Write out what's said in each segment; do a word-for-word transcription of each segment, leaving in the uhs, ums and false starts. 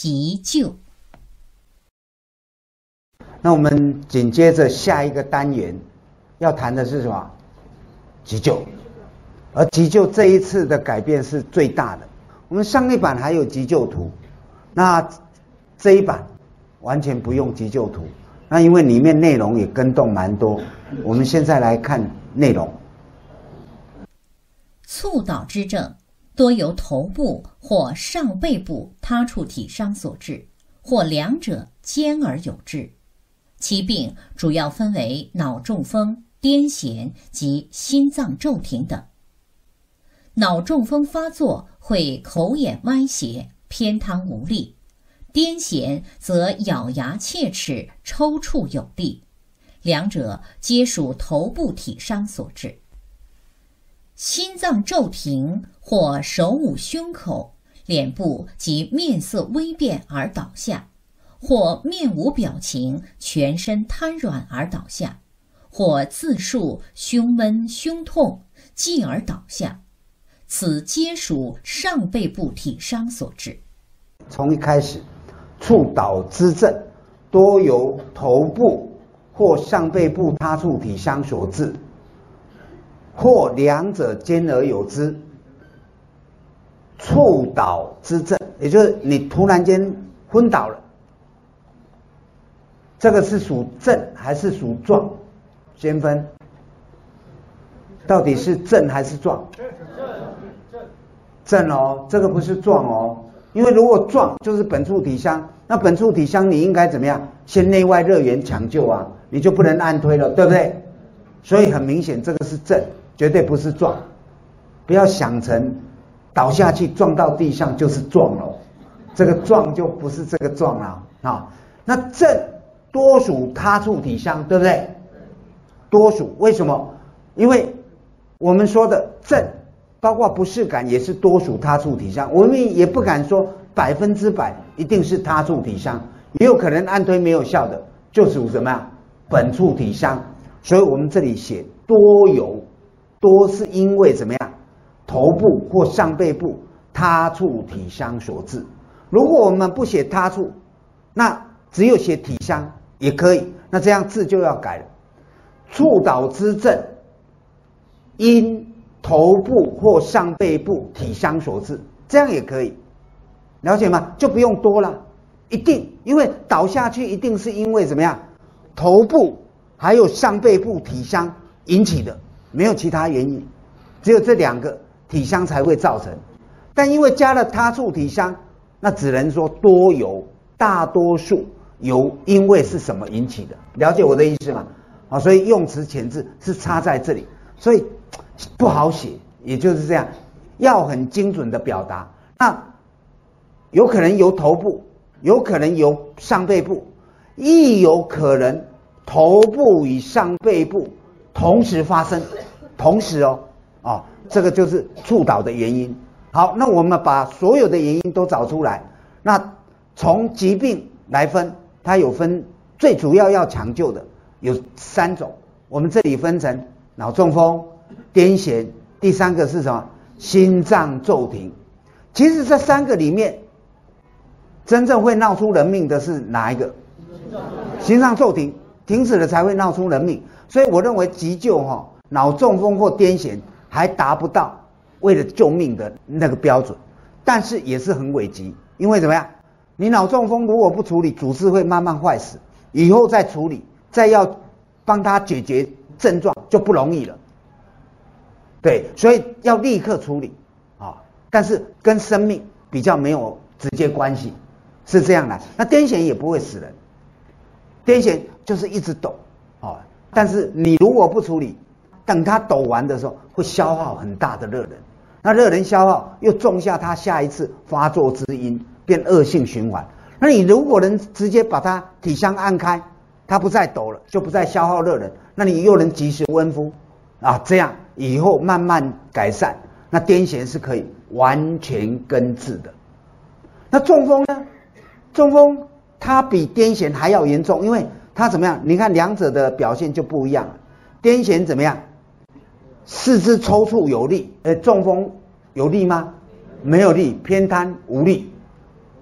急救。那我们紧接着下一个单元要谈的是什么？急救。而急救这一次的改变是最大的。我们上一版还有急救图，那这一版完全不用急救图。那因为里面内容也跟动蛮多，我们现在来看内容。猝倒之症多由头部或上背部他处体伤所致，或两者兼而有致。其病主要分为脑中风、癫痫及心脏骤停等。脑中风发作会口眼歪斜、偏瘫无力；癫痫则咬牙切齿、抽搐有力。两者皆属头部体伤所致。心脏骤停或手捂胸口，脸部及面色微变而倒下，或面无表情、全身瘫软而倒下，或自述胸闷、胸痛，继而倒下。此皆属上背部体伤所致。从一开始，猝倒之症多由头部或上背部他处体伤所致，或两者兼而有之。猝倒之症，也就是你突然间昏倒了，这个是属症还是属状？先分，到底是症还是状？症哦，这个不是状哦，因为如果状就是本处体伤，那本处体伤你应该怎么样？先内外热源抢救啊，你就不能按推了，对不对？所以很明显，这个是症，绝对不是撞。不要想成倒下去撞到地上就是撞了，这个撞就不是这个撞了啊。那症多属他处体伤，对不对？多属为什么？因为我们说的症。包括不适感也是多属他处体伤，我们也不敢说百分之百一定是他处体伤，也有可能按推没有效的，就属什么呀？本处体伤。所以我们这里写多由，多是因为怎么样？头部或上背部他处体伤所致。如果我们不写他处，那只有写体伤也可以，那这样字就要改了。猝倒之症因头部或上背部体伤所致，这样也可以，了解吗？就不用多了，一定，因为倒下去一定是因为怎么样，头部还有上背部体伤引起的，没有其他原因，只有这两个体伤才会造成。但因为加了他处体伤，那只能说多由，大多数由因为是什么引起的，了解我的意思吗？啊，所以用词遣字是差在这里，所以。不好写，也就是这样，要很精准的表达。那有可能由头部，有可能由上背部，亦有可能头部与上背部同时发生，同时哦，哦，这个就是猝倒的原因。好，那我们把所有的原因都找出来。那从疾病来分，它有分最主要要抢救的有三种，我们这里分成脑中风。癫痫，第三个是什么？心脏骤停。其实这三个里面，真正会闹出人命的是哪一个？心脏骤停，停止了才会闹出人命。所以我认为急救哈、哦，脑中风或癫痫还达不到为了救命的那个标准，但是也是很危急。因为怎么样？你脑中风如果不处理，组织会慢慢坏死，以后再处理，再要帮他解决症状就不容易了。对，所以要立刻处理，啊，但是跟生命比较没有直接关系，是这样的。那癫痫也不会死人，癫痫就是一直抖，啊，但是你如果不处理，等他抖完的时候会消耗很大的热能，那热能消耗又种下他下一次发作之因，变恶性循环。那你如果能直接把他体伤按开，他不再抖了，就不再消耗热能，那你又能及时温敷，啊，这样。以后慢慢改善，那癫痫是可以完全根治的。那中风呢？中风它比癫痫还要严重，因为它怎么样？你看两者的表现就不一样了。癫痫怎么样？四肢抽搐有力，呃，中风有力吗？没有力，偏瘫无力。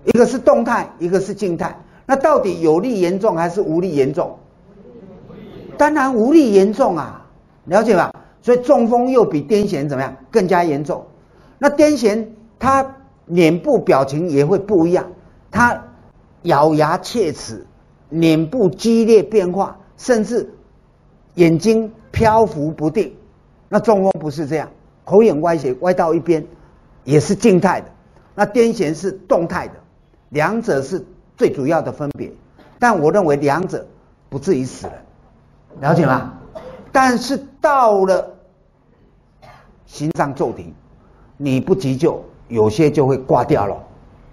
一个是动态，一个是静态。那到底有力严重还是无力严重？当然无力严重啊，了解吧？所以中风又比癫痫怎么样更加严重？那癫痫他脸部表情也会不一样，他咬牙切齿，脸部激烈变化，甚至眼睛漂浮不定。那中风不是这样，口眼歪斜歪到一边，也是静态的。那癫痫是动态的，两者是最主要的分别。但我认为两者不至于死人。 了解吗？但是到了心脏骤停，你不急救，有些就会挂掉了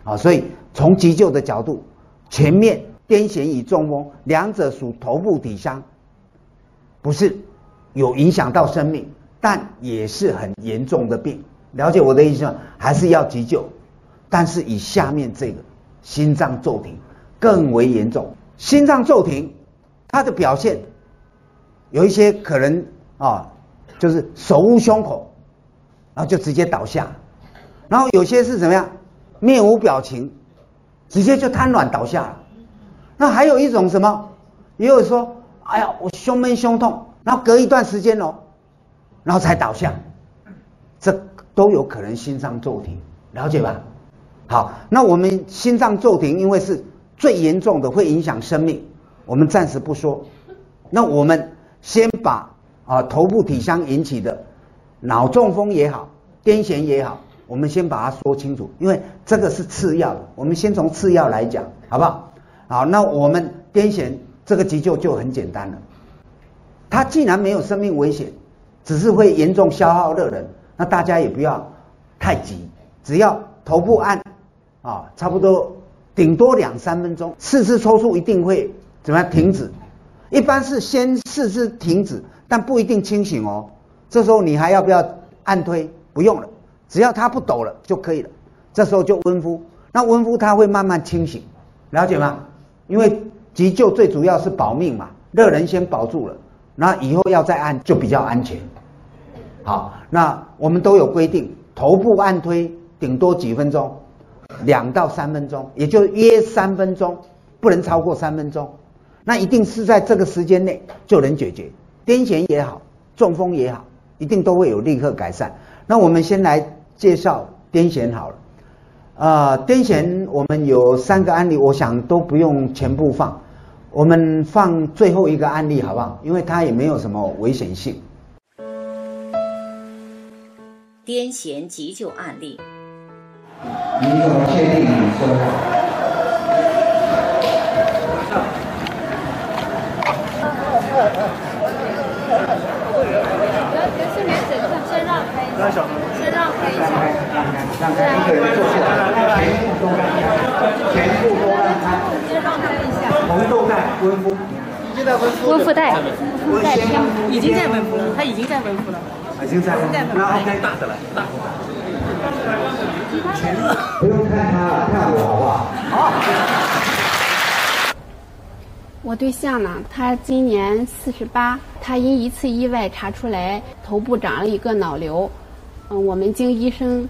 啊！所以从急救的角度，前面癫痫与中风两者属头部体伤，不是有影响到生命，但也是很严重的病。了解我的意思吗？还是要急救，但是以下面这个心脏骤停更为严重。心脏骤停，它的表现。 有一些可能啊，就是手捂胸口，然后就直接倒下，然后有些是怎么样，面无表情，直接就瘫软倒下了。那还有一种什么，也有说，哎呀，我胸闷胸痛，然后隔一段时间哦，然后才倒下，这都有可能心脏骤停，了解吧？好，那我们心脏骤停，因为是最严重的，会影响生命，我们暂时不说。那我们。 先把啊头部体伤引起的脑中风也好，癫痫也好，我们先把它说清楚，因为这个是次要的。我们先从次要来讲，好不好？好，那我们癫痫这个急救就很简单了。它既然没有生命危险，只是会严重消耗热能，那大家也不要太急，只要头部按啊，差不多顶多两三分钟，四肢抽搐一定会怎么样停止。 一般是先四肢停止，但不一定清醒哦。这时候你还要不要按推？不用了，只要他不抖了就可以了。这时候就温敷，那温敷他会慢慢清醒，了解吗？因为急救最主要是保命嘛，热能先保住了，那以后要再按就比较安全。好，那我们都有规定，头部按推顶多几分钟，两到三分钟，也就约三分钟，不能超过三分钟。 那一定是在这个时间内就能解决，癫痫也好，中风也好，一定都会有立刻改善。那我们先来介绍癫痫好了，啊、呃，癫痫我们有三个案例，我想都不用全部放，我们放最后一个案例好不好？因为它也没有什么危险性。癫痫急救案例。你怎么确定你说的？ 先让开一下，让开一个人坐下来，全部都让开，全部都让开，先让开一下。红豆带温敷，已经在温敷。温敷带，温敷带已经在温敷了，他已经在温敷了。已经在温敷，然后该大的了，大的。全不用看他了，看我好不好？好。我对象呢，他今年四十八，他因一次意外查出来头部长了一个脑瘤。 嗯，我们经医生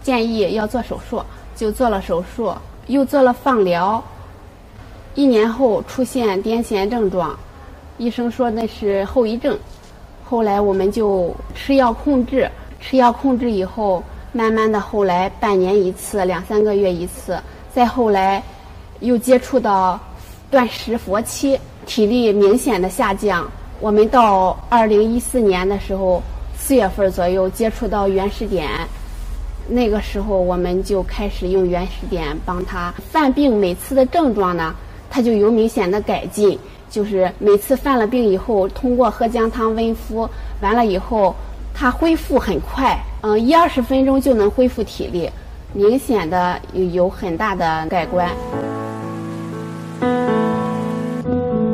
建议要做手术，就做了手术，又做了放疗。一年后出现癫痫症状，医生说那是后遗症。后来我们就吃药控制，吃药控制以后，慢慢的后来半年一次，两三个月一次，再后来又接触到断食佛七，体力明显的下降。我们到二零一四年的时候。 四月份左右接触到原始点，那个时候我们就开始用原始点帮他犯病。每次的症状呢，他就有明显的改进。就是每次犯了病以后，通过喝姜汤温敷，完了以后他恢复很快，嗯，一二十分钟就能恢复体力，明显的有很大的改观。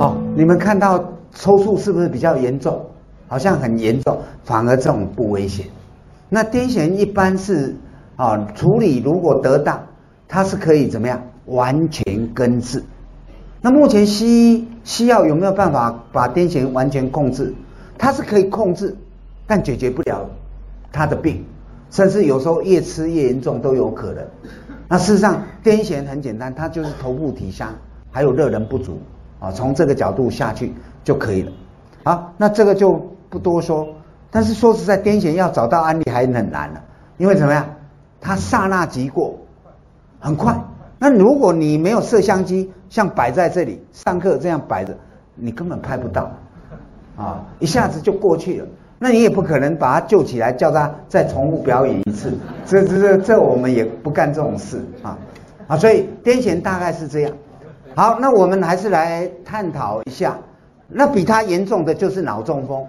哦，你们看到抽搐是不是比较严重？ 好像很严重，反而这种不危险。那癫痫一般是啊，处理如果得当，它是可以怎么样完全根治。那目前西医西药有没有办法把癫痫完全控制？它是可以控制，但解决不了它的病，甚至有时候越吃越严重都有可能。那事实上，癫痫很简单，它就是头部体香，还有热能不足啊，从这个角度下去就可以了。好，那这个就不多说。但是说实在，癫痫要找到案例还很难了，因为怎么样，它刹那即过，很快。那如果你没有摄像机，像摆在这里上课这样摆着，你根本拍不到，啊，一下子就过去了。那你也不可能把他救起来，叫他再重复表演一次，这这这这我们也不干这种事啊啊！所以癫痫大概是这样。好，那我们还是来探讨一下，那比他严重的就是脑中风。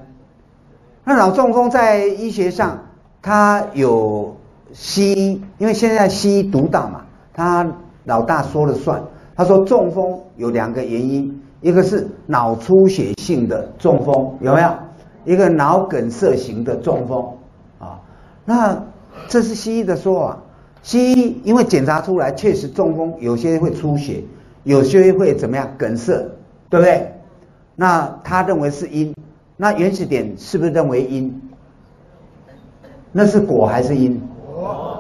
那脑中风在医学上，它有西医，因为现在西医独大嘛，他老大说了算。他说中风有两个原因，一个是脑出血性的中风，有没有？一个脑梗塞型的中风，啊，那这是西医的说法。西医因为检查出来确实中风有些会出血，有些会怎么样梗塞，对不对？那他认为是因，那原始点是不是认为因？那是果还是因？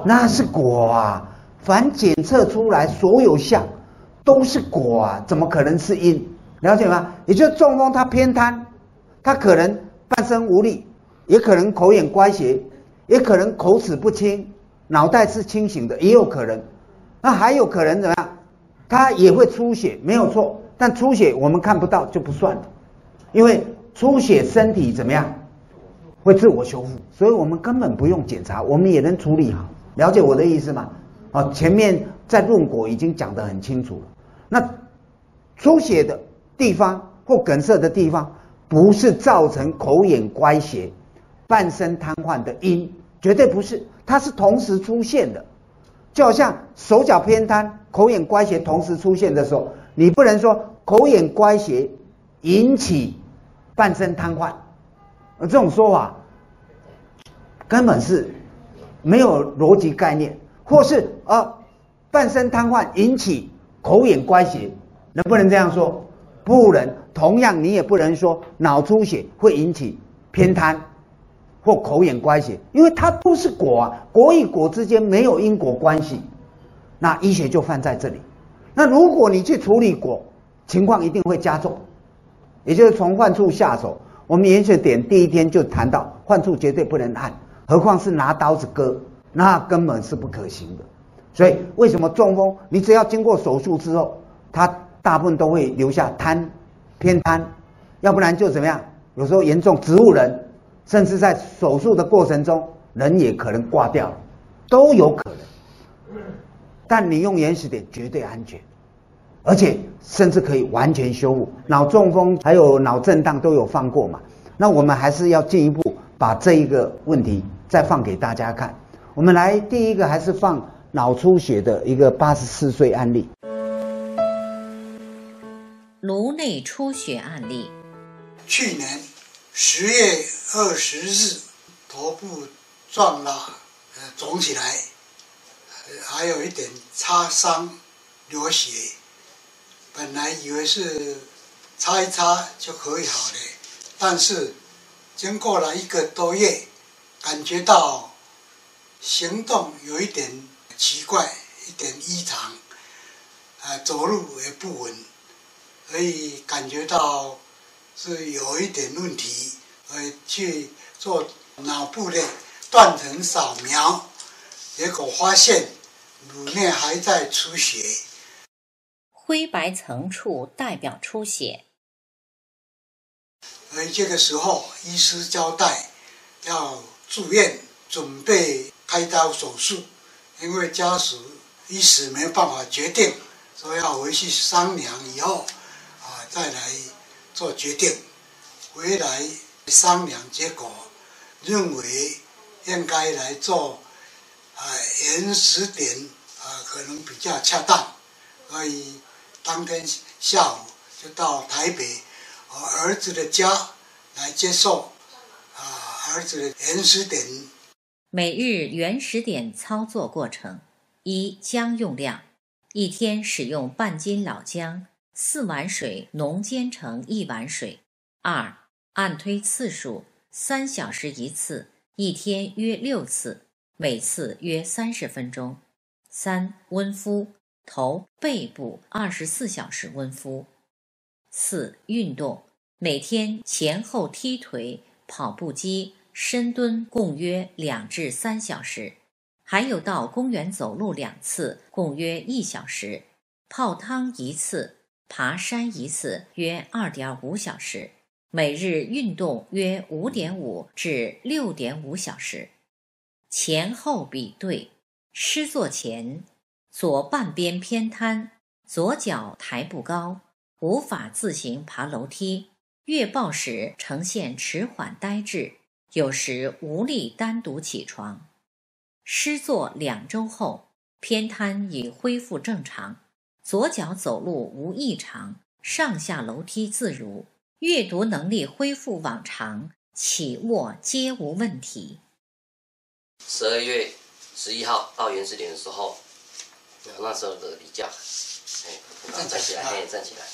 那是果啊！凡检测出来所有项都是果啊，怎么可能是因？了解吗？也就是中风它偏瘫，它可能半身无力，也可能口眼歪斜，也可能口齿不清，脑袋是清醒的，也有可能。那还有可能怎么样？它也会出血，没有错。但出血我们看不到就不算了，因为出血身体怎么样？会自我修复，所以我们根本不用检查，我们也能处理好。了解我的意思吗？啊，前面在论果已经讲得很清楚了。那出血的地方或梗塞的地方，不是造成口眼歪斜、半身瘫痪的因，绝对不是，它是同时出现的。就好像手脚偏瘫、口眼歪斜同时出现的时候，你不能说口眼歪斜引起半身瘫痪，而这种说法根本是没有逻辑概念，或是啊、呃、半身瘫痪引起口眼歪斜，能不能这样说？不能。同样，你也不能说脑出血会引起偏瘫或口眼歪斜，因为它都是果啊，果与果之间没有因果关系。那医学就犯在这里。那如果你去处理果，情况一定会加重，也就是从患处下手。我们研学点第一天就谈到，患处绝对不能按，何况是拿刀子割，那根本是不可行的。所以为什么中风，你只要经过手术之后，它大部分都会留下瘫。偏瘫，要不然就怎么样？有时候严重植物人，甚至在手术的过程中，人也可能挂掉了，都有可能。但你用原始点绝对安全，而且甚至可以完全修复。脑中风还有脑震荡都有放过嘛？那我们还是要进一步把这一个问题再放给大家看。我们来第一个还是放脑出血的一个八十四岁案例。颅内出血案例。去年十月二十日，头部撞了，呃，肿起来，还有一点擦伤流血。本来以为是擦一擦就可以好了，但是经过了一个多月，感觉到行动有一点奇怪，一点异常，啊，走路也不稳。所以感觉到是有一点问题，所以去做脑部的断层扫描，结果发现颅内还在出血，灰白层处代表出血。所以这个时候，医师交代要住院，准备开刀手术，因为家属一时没办法决定，所以要回去商量以后。再来做决定，回来商量结果，认为应该来做啊、呃、原始点啊、呃、可能比较恰当，所以当天下午就到台北我、呃、儿子的家来接受啊、呃、儿子的原始点。每日原始点操作过程：一、姜用量，一天使用半斤老姜。四碗水浓煎成一碗水。二、按推次数，三小时一次，一天约六次，每次约三十分钟。三、温敷，头、背部二十四小时温敷。四、运动，每天前后踢腿、跑步机、深蹲共约两至三小时，还有到公园走路两次，共约一小时，泡汤一次，爬山一次，约 二点五 小时。每日运动约 五点五 至 六点五 小时。前后比对，施坐前，左半边偏瘫，左脚抬不高，无法自行爬楼梯，阅报时呈现迟缓呆滞，有时无力单独起床。施坐两周后，偏瘫已恢复正常，左脚走路无异常，上下楼梯自如。阅读能力恢复往常，起卧皆无问题。十二月十一号到原始点的时候，那时候的李教，哎，然后站起来，哎，站起来，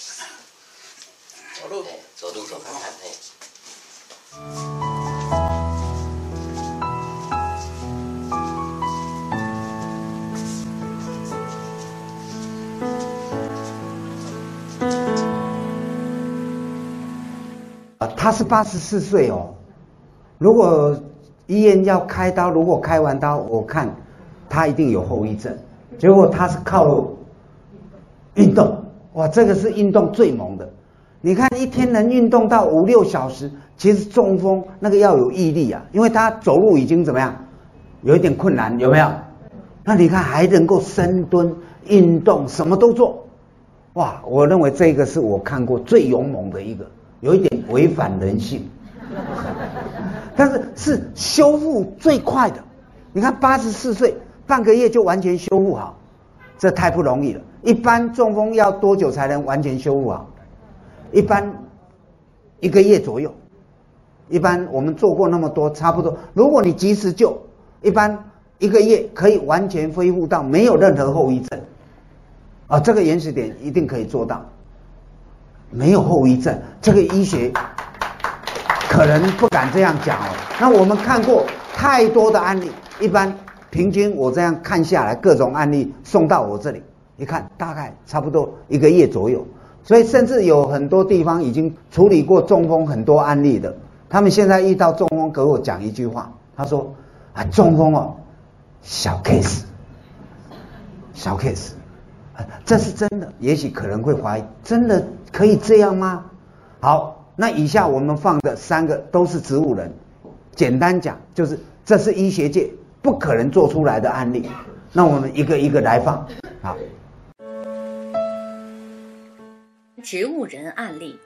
走路，哎，走路走看看，哎。啊，他是八十四岁哦。如果医院要开刀，如果开完刀，我看他一定有后遗症。结果他是靠运动，哇，这个是运动最猛的。你看一天能运动到五六小时，其实中风那个要有毅力啊，因为他走路已经怎么样，有一点困难，有没有？那你看还能够深蹲、运动，什么都做，哇！我认为这个是我看过最勇猛的一个。有一点违反人性，但是是修复最快的。你看八十四岁，半个月就完全修复好，这太不容易了。一般中风要多久才能完全修复好？一般一个月左右。一般我们做过那么多，差不多。如果你及时救，一般一个月可以完全恢复到没有任何后遗症。啊，这个原始点一定可以做到。没有后遗症，这个医学可能不敢这样讲哦。那我们看过太多的案例，一般平均我这样看下来，各种案例送到我这里，一看大概差不多一个月左右。所以甚至有很多地方已经处理过中风很多案例的，他们现在遇到中风给我讲一句话，他说啊，中风哦，小 case， 小 case。这是真的，也许可能会怀疑，真的可以这样吗？好，那以下我们放的三个都是植物人，简单讲就是这是医学界不可能做出来的案例。那我们一个一个来放。好，植物人案例。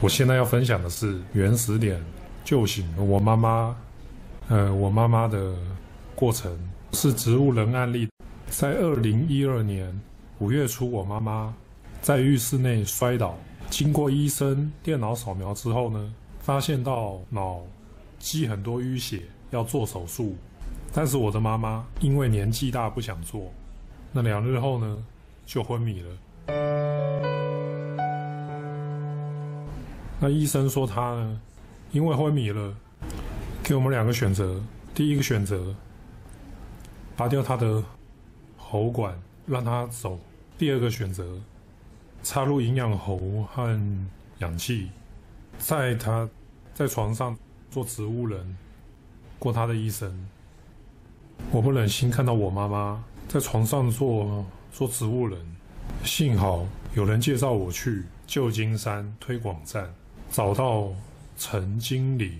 我现在要分享的是原始点救醒我妈妈，呃，我妈妈的过程是植物人案例。在二零一二年五月初，我妈妈在浴室内摔倒，经过医生电脑扫描之后呢，发现到脑积很多淤血，要做手术。但是我的妈妈因为年纪大不想做，那两日后呢就昏迷了。那医生说她呢，因为昏迷了，给我们两个选择。第一个选择，拔掉她的喉管让他走，第二个选择插入营养喉和氧气，在他在床上做植物人过他的一生。我不忍心看到我妈妈在床上做做植物人，幸好有人介绍我去旧金山推广站找到陈经理，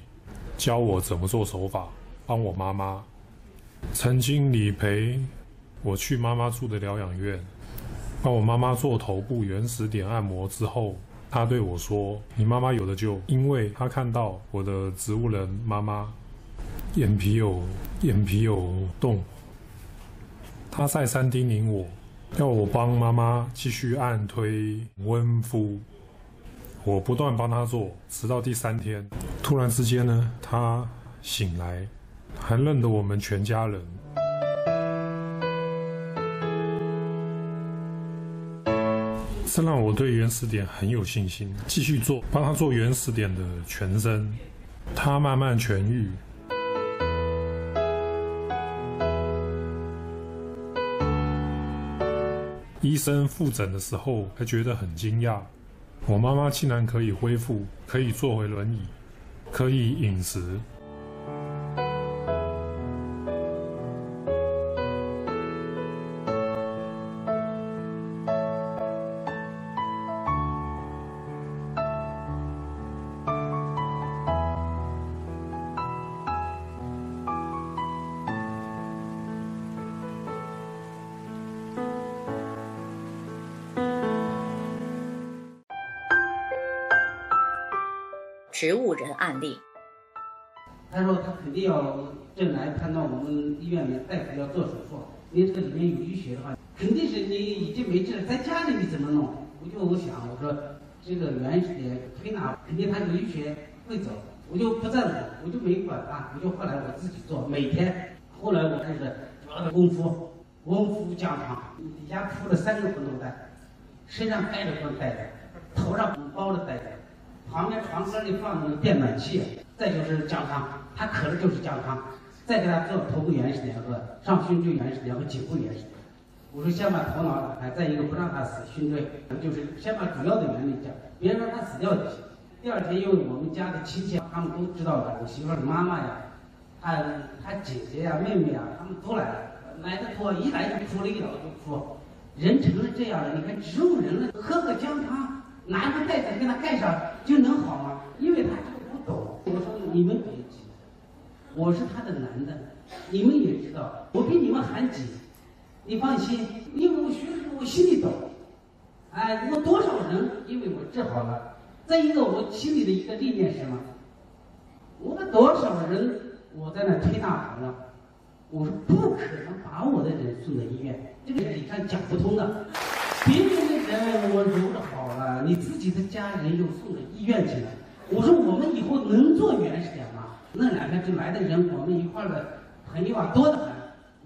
教我怎么做手法帮我妈妈。陈经理陪我去妈妈住的疗养院，帮我妈妈做头部原始点按摩之后，她对我说：“你妈妈有的救，因为她看到我的植物人妈妈眼皮有眼皮有洞。”她再三叮咛我，要我帮妈妈继续按推温敷。我不断帮她做，直到第三天，突然之间呢，她醒来，还认得我们全家人。这让我对原始点很有信心，继续做，帮他做原始点的全身，他慢慢痊愈。医生复诊的时候还觉得很惊讶，我妈妈竟然可以恢复，可以坐回轮椅，可以饮食。 植物人案例，他说他肯定要正来判断我们医院里大夫要做手术，因为这里面有淤血的话，肯定是你已经没治了，在家里你怎么弄？我就想我说这个原理推拿，肯定他有淤血会走，我就不在乎，我就没管他，我就后来我自己做，每天。后来我开始做功夫，功夫加强，底下铺了三个滚筒袋，身上盖着滚筒袋，头上包着袋子。 旁边床根里放的电暖器，再就是姜汤，他渴了就是姜汤，再给他做头部原始联合、上熏椎原始联合、颈部原始。我说先把头脑打开，再一个不让他死熏椎，就是先把主要的原理讲，别让他死掉就行。第二天，因为我们家的亲戚他们都知道了，我媳妇的妈妈呀，她她姐姐呀、妹妹呀，他们都来了，来的多，一来就哭了一老就哭。人成了这样了，你看植物人了，喝个姜汤。 拿一个袋子给他盖上就能好吗？因为他这个不懂。我说你们别急，我是他的男的，你们也知道，我比你们还急。你放心，因为我学这个，我心里懂。哎，我多少人因为我治好了。再一个，我心里的一个理念是什么？我们多少人我在那推大盘了，我说不可能把我的人送到医院，这个理上讲不通的。 别人的人我揉着好了，你自己的家人又送到医院去了。我说我们以后能做原始点吗？那两天就来的人，我们一块儿的朋友啊多得很，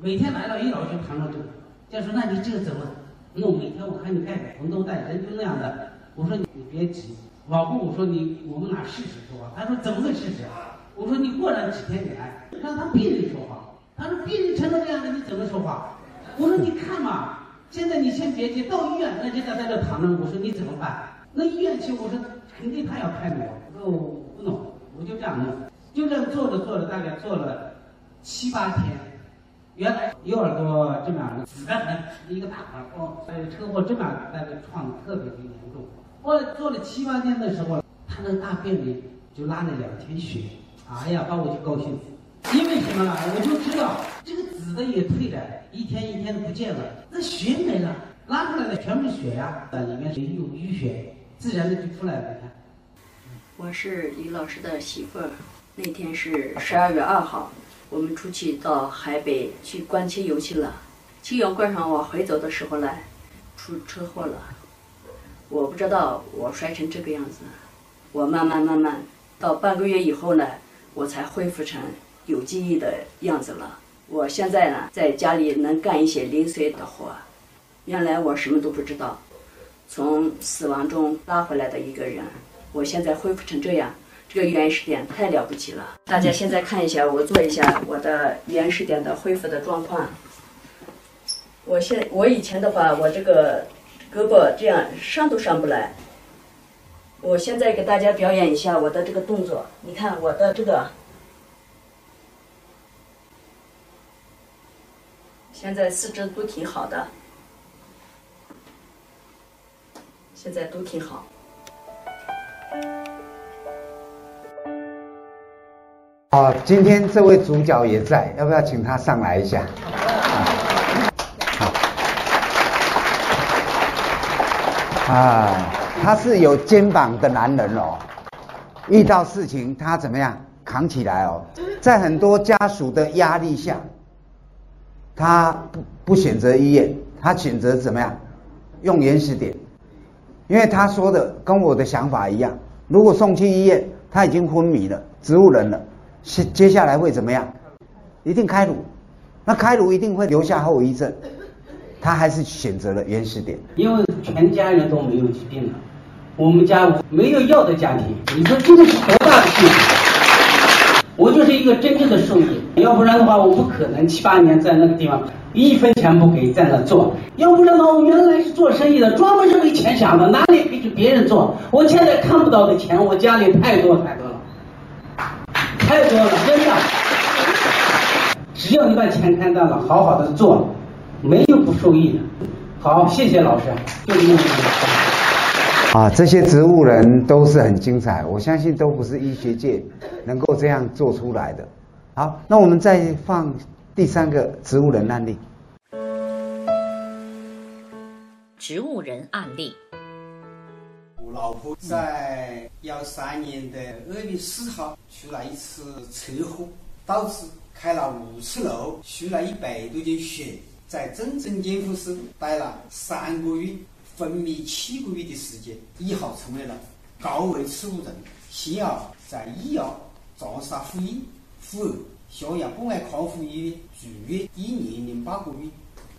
每天来了一老就谈到这个，就说那你这个怎么弄？每天我看你盖个红豆袋，人就那样的。我说你别急，老公我说你我们俩试试说话。他说怎么个试试？我说你过了几天你来，让他病人说话。他说病人成了这样的你怎么说话？我说你看嘛。 现在你先别急，到医院那人家在这躺着，我说你怎么办？那医院去，我说肯定他要开脑，我说我不弄，我就这样弄，就这样做着做着，大概做了七八天，原来右耳朵这边死得很，一个大块哦，呃，车祸这边大概创特别的严重。后来做了七八天的时候，他那大便里就拉了两天血，哎呀，把我就高兴，因为什么呢？我就知道这个紫的也退了。 一天一天的不见了，那血没了，拉出来的全部血呀、啊，啊，里面是有淤血，自然的就出来了。你看，我是李老师的媳妇儿，那天是十二月二号，我们出去到海北去观七窑去了。七窑观上往回走的时候呢，出车祸了，我不知道我摔成这个样子，我慢慢慢慢到半个月以后呢，我才恢复成有记忆的样子了。 我现在呢，在家里能干一些零碎的活，原来我什么都不知道。从死亡中拉回来的一个人，我现在恢复成这样，这个原始点太了不起了。大家现在看一下，我做一下我的原始点的恢复的状况。我现我以前的话，我这个胳膊这样上都上不来。我现在给大家表演一下我的这个动作，你看我的这个。 现在四肢都挺好的，现在都挺好。好，今天这位主角也在，要不要请他上来一下？啊，他是有肩膀的男人哦，遇到事情他怎么样扛起来哦，在很多家属的压力下。 他不不选择医院，他选择怎么样？用原始点，因为他说的跟我的想法一样。如果送去医院，他已经昏迷了，植物人了，接接下来会怎么样？一定开颅，那开颅一定会留下后遗症。他还是选择了原始点，因为全家人都没有疾病了，我们家没有药的家庭，你说这个是多大的幸福！ 我就是一个真正的受益，要不然的话，我不可能七八年在那个地方一分钱不给在那做。要不然呢，我原来是做生意的，专门是为钱想的，哪里可以去别人做？我现在看不到的钱，我家里太多太多了，太多了，真的。只要你把钱看淡了，好好的做，没有不受益的。好，谢谢老师，就这么。啊，这些植物人都是很精彩，我相信都不是医学界能够这样做出来的。好，那我们再放第三个植物人案例。植物人案例，我老婆在幺三年的二月四号出了一次车祸，导致开了五次楼，输了一百多斤血，在重症监护室待了三个月。分娩七个月的时间，一号成为了高危持有人，先后在医药、长沙妇医、妇儿、襄阳博爱康复医院住院一年零八个月，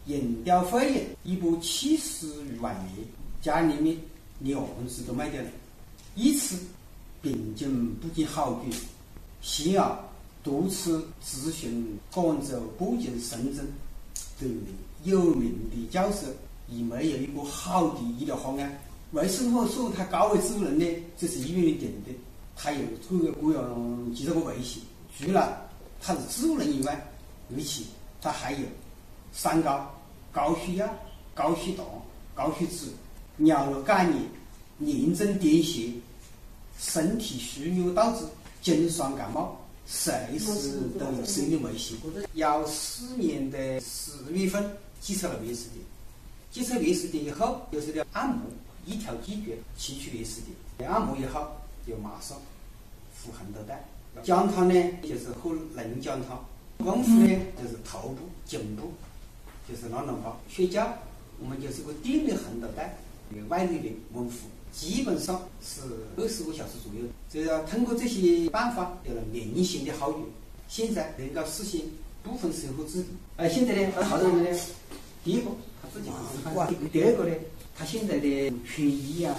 医疗费用一百七十余万元，家里面连房子都卖掉了。一次病情不见好转，先后多次咨询广州、北京、深圳等有名的教授。也没有一个好的医疗方案，为什么说他高危植物人呢？这是医院里定的，他有各个各样几多个危险。除了他是植物人以外，而且他还有三高：高血压、高血糖、高血脂、尿路感染、严重癫痫、身体虚弱导致金酸感冒，随时都有生命危险。幺四年的十月份接受了胃食道。接受胃食道以后，又是了按摩，一条解决崎岖胃食道。按摩以后，有马上敷红豆丹。姜汤呢，就是喝冷姜汤。功夫呢，就是头部、颈部，就是暖暖包。睡觉，我们就是个电力红豆丹，外力的温敷，基本上是二十个小时左右。只要通过这些办法，有了明显的好转。现在能够实现部分生活自理。哎，现在呢，好多人呢，第一个。自己哇，第二个呢，他现在的学医啊、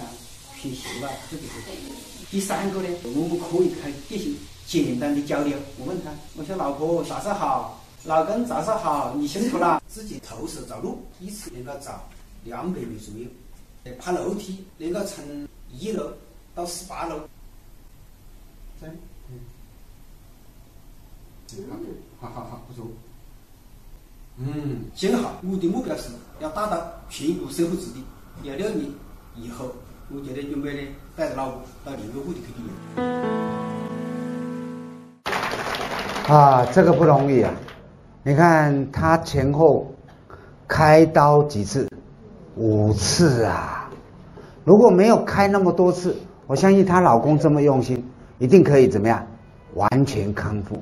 学习啊，这个第三个呢，我们可以开进行简单的交流。我问他，我说老婆早上好，老公早上好，你辛苦了。自己徒手走路，一次能够走两百米左右，爬楼梯能够从一楼到十八楼。真，嗯，好好好，不错。嗯，今后我的目标是要达到全国生活自理。幺六年以后，我觉得准备呢带着老婆到联合国去旅游。啊，这个不容易啊！你看他前后开刀几次？五次啊！如果没有开那么多次，我相信她老公这么用心，一定可以怎么样？完全康复。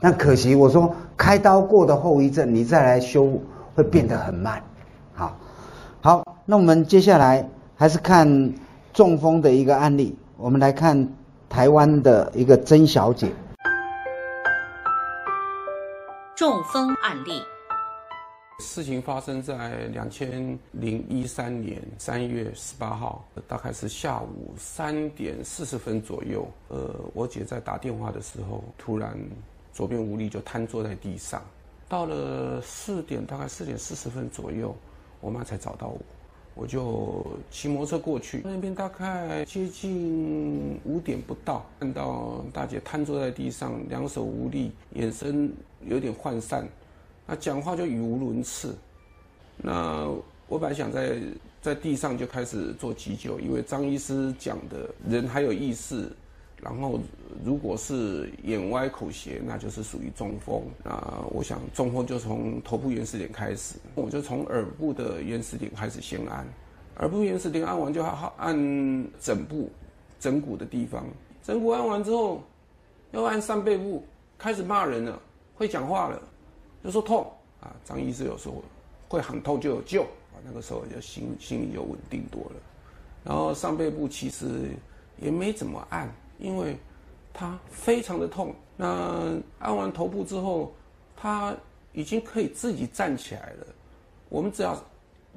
那可惜，我说开刀过的后遗症，你再来修复会变得很慢。好，好，那我们接下来还是看中风的一个案例，我们来看台湾的一个曾小姐。中风案例，事情发生在两千零一三年三月十八号，大概是下午三点四十分左右。呃，我姐在打电话的时候，突然。左边无力就瘫坐在地上，到了四点，大概四点四十分左右，我妈才找到我，我就骑摩托车过去，那边大概接近五点不到，看到大姐瘫坐在地上，两手无力，眼神有点涣散，那讲话就语无伦次。那我本来想在在地上就开始做急救，因为张医师讲的人还有意识。然后，如果是眼歪口斜，那就是属于中风。那我想，中风就从头部原始点开始，我就从耳部的原始点开始先按，耳部原始点按完就按枕部、枕骨的地方。枕骨按完之后，要按上背部，开始骂人了，会讲话了，就说痛啊。张医师有说会喊痛就有救啊，那个时候就心心里就稳定多了。然后上背部其实也没怎么按。因为它非常的痛，那按完头部之后，它已经可以自己站起来了。我们只要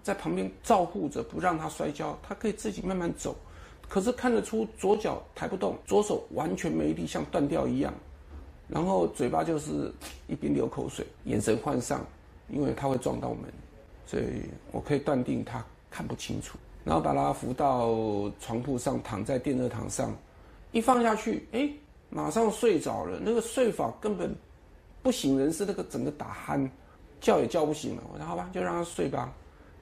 在旁边照护着，不让它摔跤，它可以自己慢慢走。可是看得出左脚抬不动，左手完全没力，像断掉一样。然后嘴巴就是一边流口水，眼神涣散，因为它会撞到门，所以我可以断定他看不清楚。然后把他扶到床铺上，躺在电热毯上，一放下去，哎，马上睡着了。那个睡法根本不省人事，那个整个打鼾，叫也叫不醒了。我说好吧，就让他睡吧。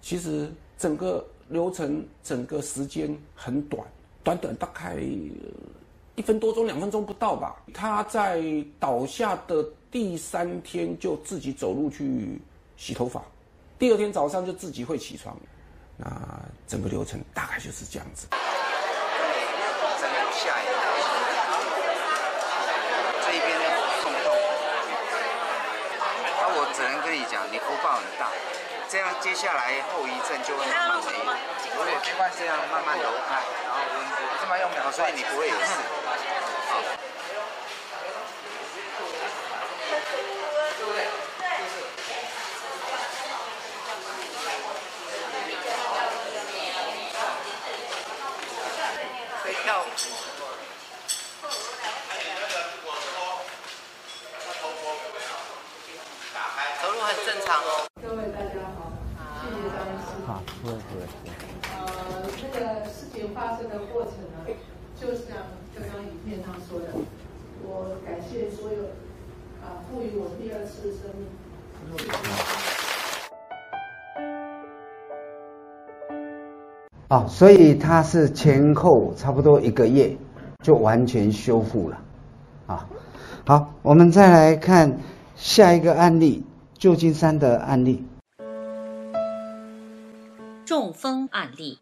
其实整个流程，整个时间很短，短短大概一分多钟、两分钟不到吧。他在倒下的第三天就自己走路去洗头发，第二天早上就自己会起床。那整个流程大概就是这样子。这边下一个，这一边的洞洞，那我只能跟你讲，你福报很大。 这样接下来后遗症就会慢慢没，如果就按这样慢慢流开，然后温度这么用秒，所以你不会有事。好，对不对？对。以要。走路很正常哦。 对对对。呃，这个事情发生的过程呢，就像刚刚影片上说的，我感谢所有啊、呃、赋予我第二次生命。哦，所以他是前后差不多一个月就完全修复了，啊，好，我们再来看下一个案例，旧金山的案例。 中风案例。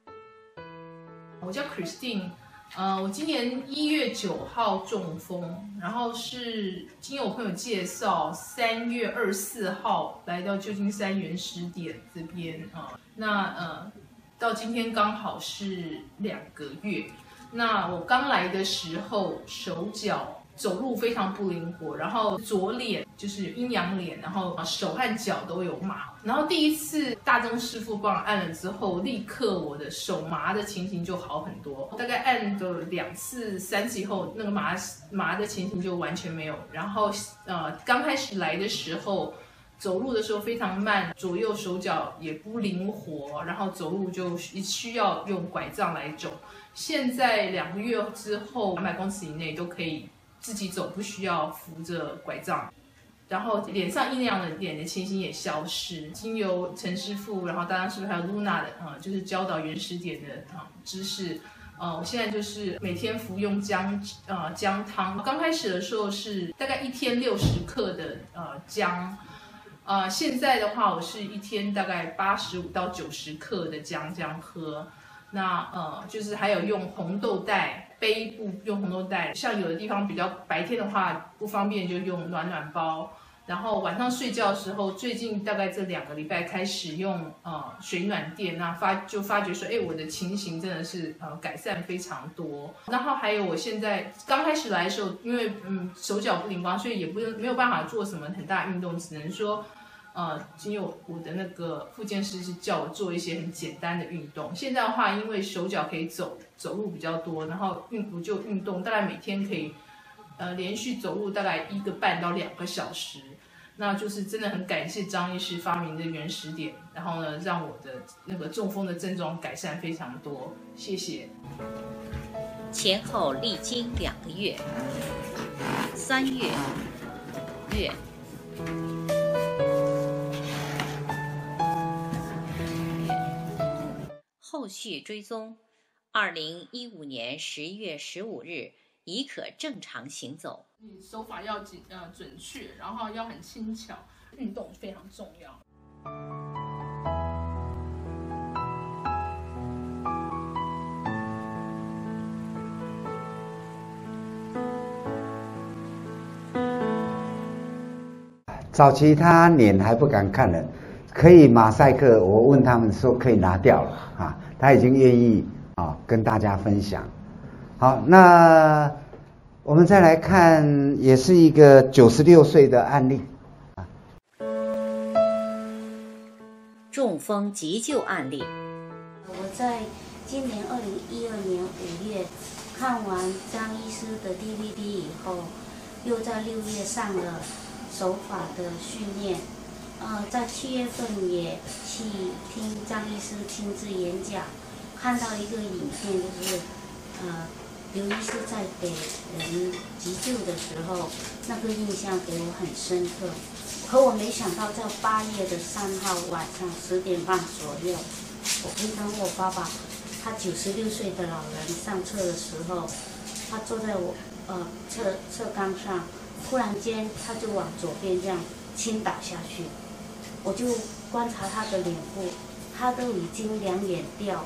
我叫 Christine， 呃，我今年一月九号中风，然后是经由我朋友介绍，三月二十四号来到旧金山原始点这边啊、呃。那呃，到今天刚好是两个月。那我刚来的时候，手脚走路非常不灵活，然后左脸就是阴阳脸，然后手和脚都有麻。 然后第一次大钟师傅帮我按了之后，立刻我的手麻的情形就好很多。大概按了两次、三次以后，那个麻麻的情形就完全没有。然后呃，刚开始来的时候，走路的时候非常慢，左右手脚也不灵活，然后走路就需要用拐杖来走。现在两个月之后，两百公尺以内都可以自己走，不需要扶着拐杖。 然后脸上阴阳的脸的情形也消失，经由陈师傅，然后大家师傅还有 Luna 的啊、呃，就是教导原始点的啊、呃、知识，呃，我现在就是每天服用姜啊、呃、姜汤，刚开始的时候是大概一天六十克的呃姜，呃，现在的话我是一天大概八十五到九十克的姜姜喝，那呃就是还有用红豆袋。 背部用红豆袋，像有的地方比较白天的话不方便，就用暖暖包。然后晚上睡觉的时候，最近大概这两个礼拜开始用呃水暖垫，那发就发觉说，哎，我的情形真的是呃改善非常多。然后还有我现在刚开始来的时候，因为嗯手脚不灵光，所以也不没有办法做什么很大运动，只能说。 呃，因为我的那个复健师是叫我做一些很简单的运动。现在的话，因为手脚可以走走路比较多，然后运我就运动，大概每天可以，呃，连续走路大概一个半到两个小时。那就是真的很感谢张医师发明的原始点，然后呢，让我的那个中风的症状改善非常多。谢谢。前后历经两个月，三月月。 后续追踪，二零一五年十月十五日已可正常行走。你手法要准呃准确，然后要很轻巧，运动非常重要。早期他脸还不敢看人，可以马赛克，我问他们说可以拿掉了啊。 他已经愿意啊、哦、跟大家分享。好，那我们再来看，也是一个九十六岁的案例。中风急救案例。我在今年二零一二年五月看完张医师的 D V D 以后，又在六月上了手法的训练。呃，在七月份也去听张医师亲自演讲，看到一个影片，就是呃，刘医师在给人急救的时候，那个印象给我很深刻。可我没想到，在八月的三号晚上十点半左右，我陪同我爸爸，他九十六岁的老人上厕的时候，他坐在我呃厕厕缸上，忽然间他就往左边这样倾倒下去。 我就观察他的脸部，他都已经两眼掉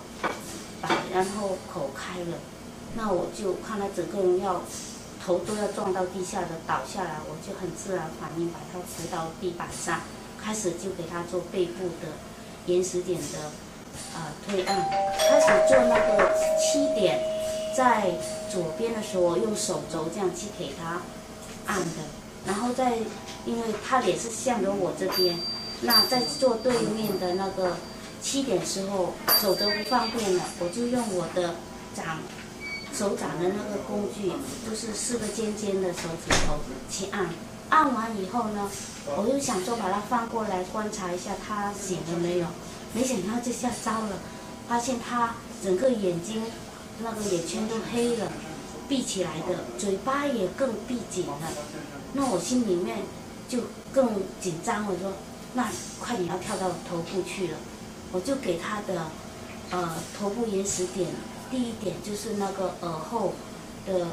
白，然后口开了，那我就看他整个人要头都要撞到地下的倒下来，我就很自然反应把他扶到地板上，开始就给他做背部的延时点的啊、呃、推按，开始做那个七点，在左边的时候用手肘这样去给他按的，然后再因为他脸是向着我这边。 那在做对面的那个七点时候，手肘不方便了，我就用我的掌手掌的那个工具，就是四个尖尖的手指头去按。按完以后呢，我又想说把它翻过来观察一下它醒了没有，没想到这下糟了，发现它整个眼睛那个眼圈都黑了，闭起来的，嘴巴也更闭紧了。那我心里面就更紧张，我说。 那快点要跳到头部去了，我就给他的，呃，头部延时点，第一点就是那个耳后的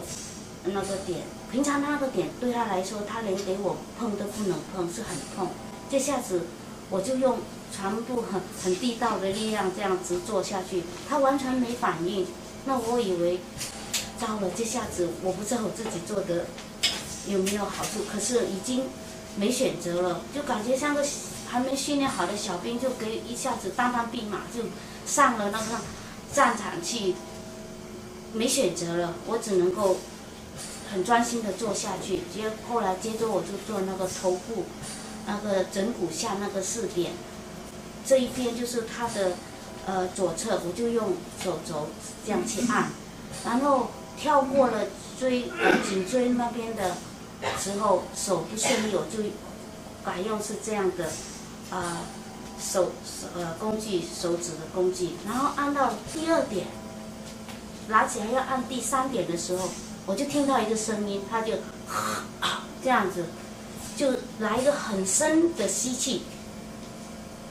那个点，平常那个点对他来说，他连给我碰都不能碰，是很痛。这下子我就用全部很很地道的力量这样子做下去，他完全没反应。那我以为，糟了，这下子我不知道我自己做的有没有好处，可是已经。 没选择了，就感觉像个还没训练好的小兵，就给一下子当当兵马就上了那个战场去，没选择了，我只能够很专心的做下去。接后来接着我就做那个头部，那个枕骨下那个四点，这一边就是他的呃左侧，我就用手肘这样去按，然后跳过了椎颈椎那边的。 之后手不顺利，我就改用是这样的，呃，手呃工具，手指的工具，然后按到第二点，拿起来要按第三点的时候，我就听到一个声音，他就这样子，就来一个很深的吸气，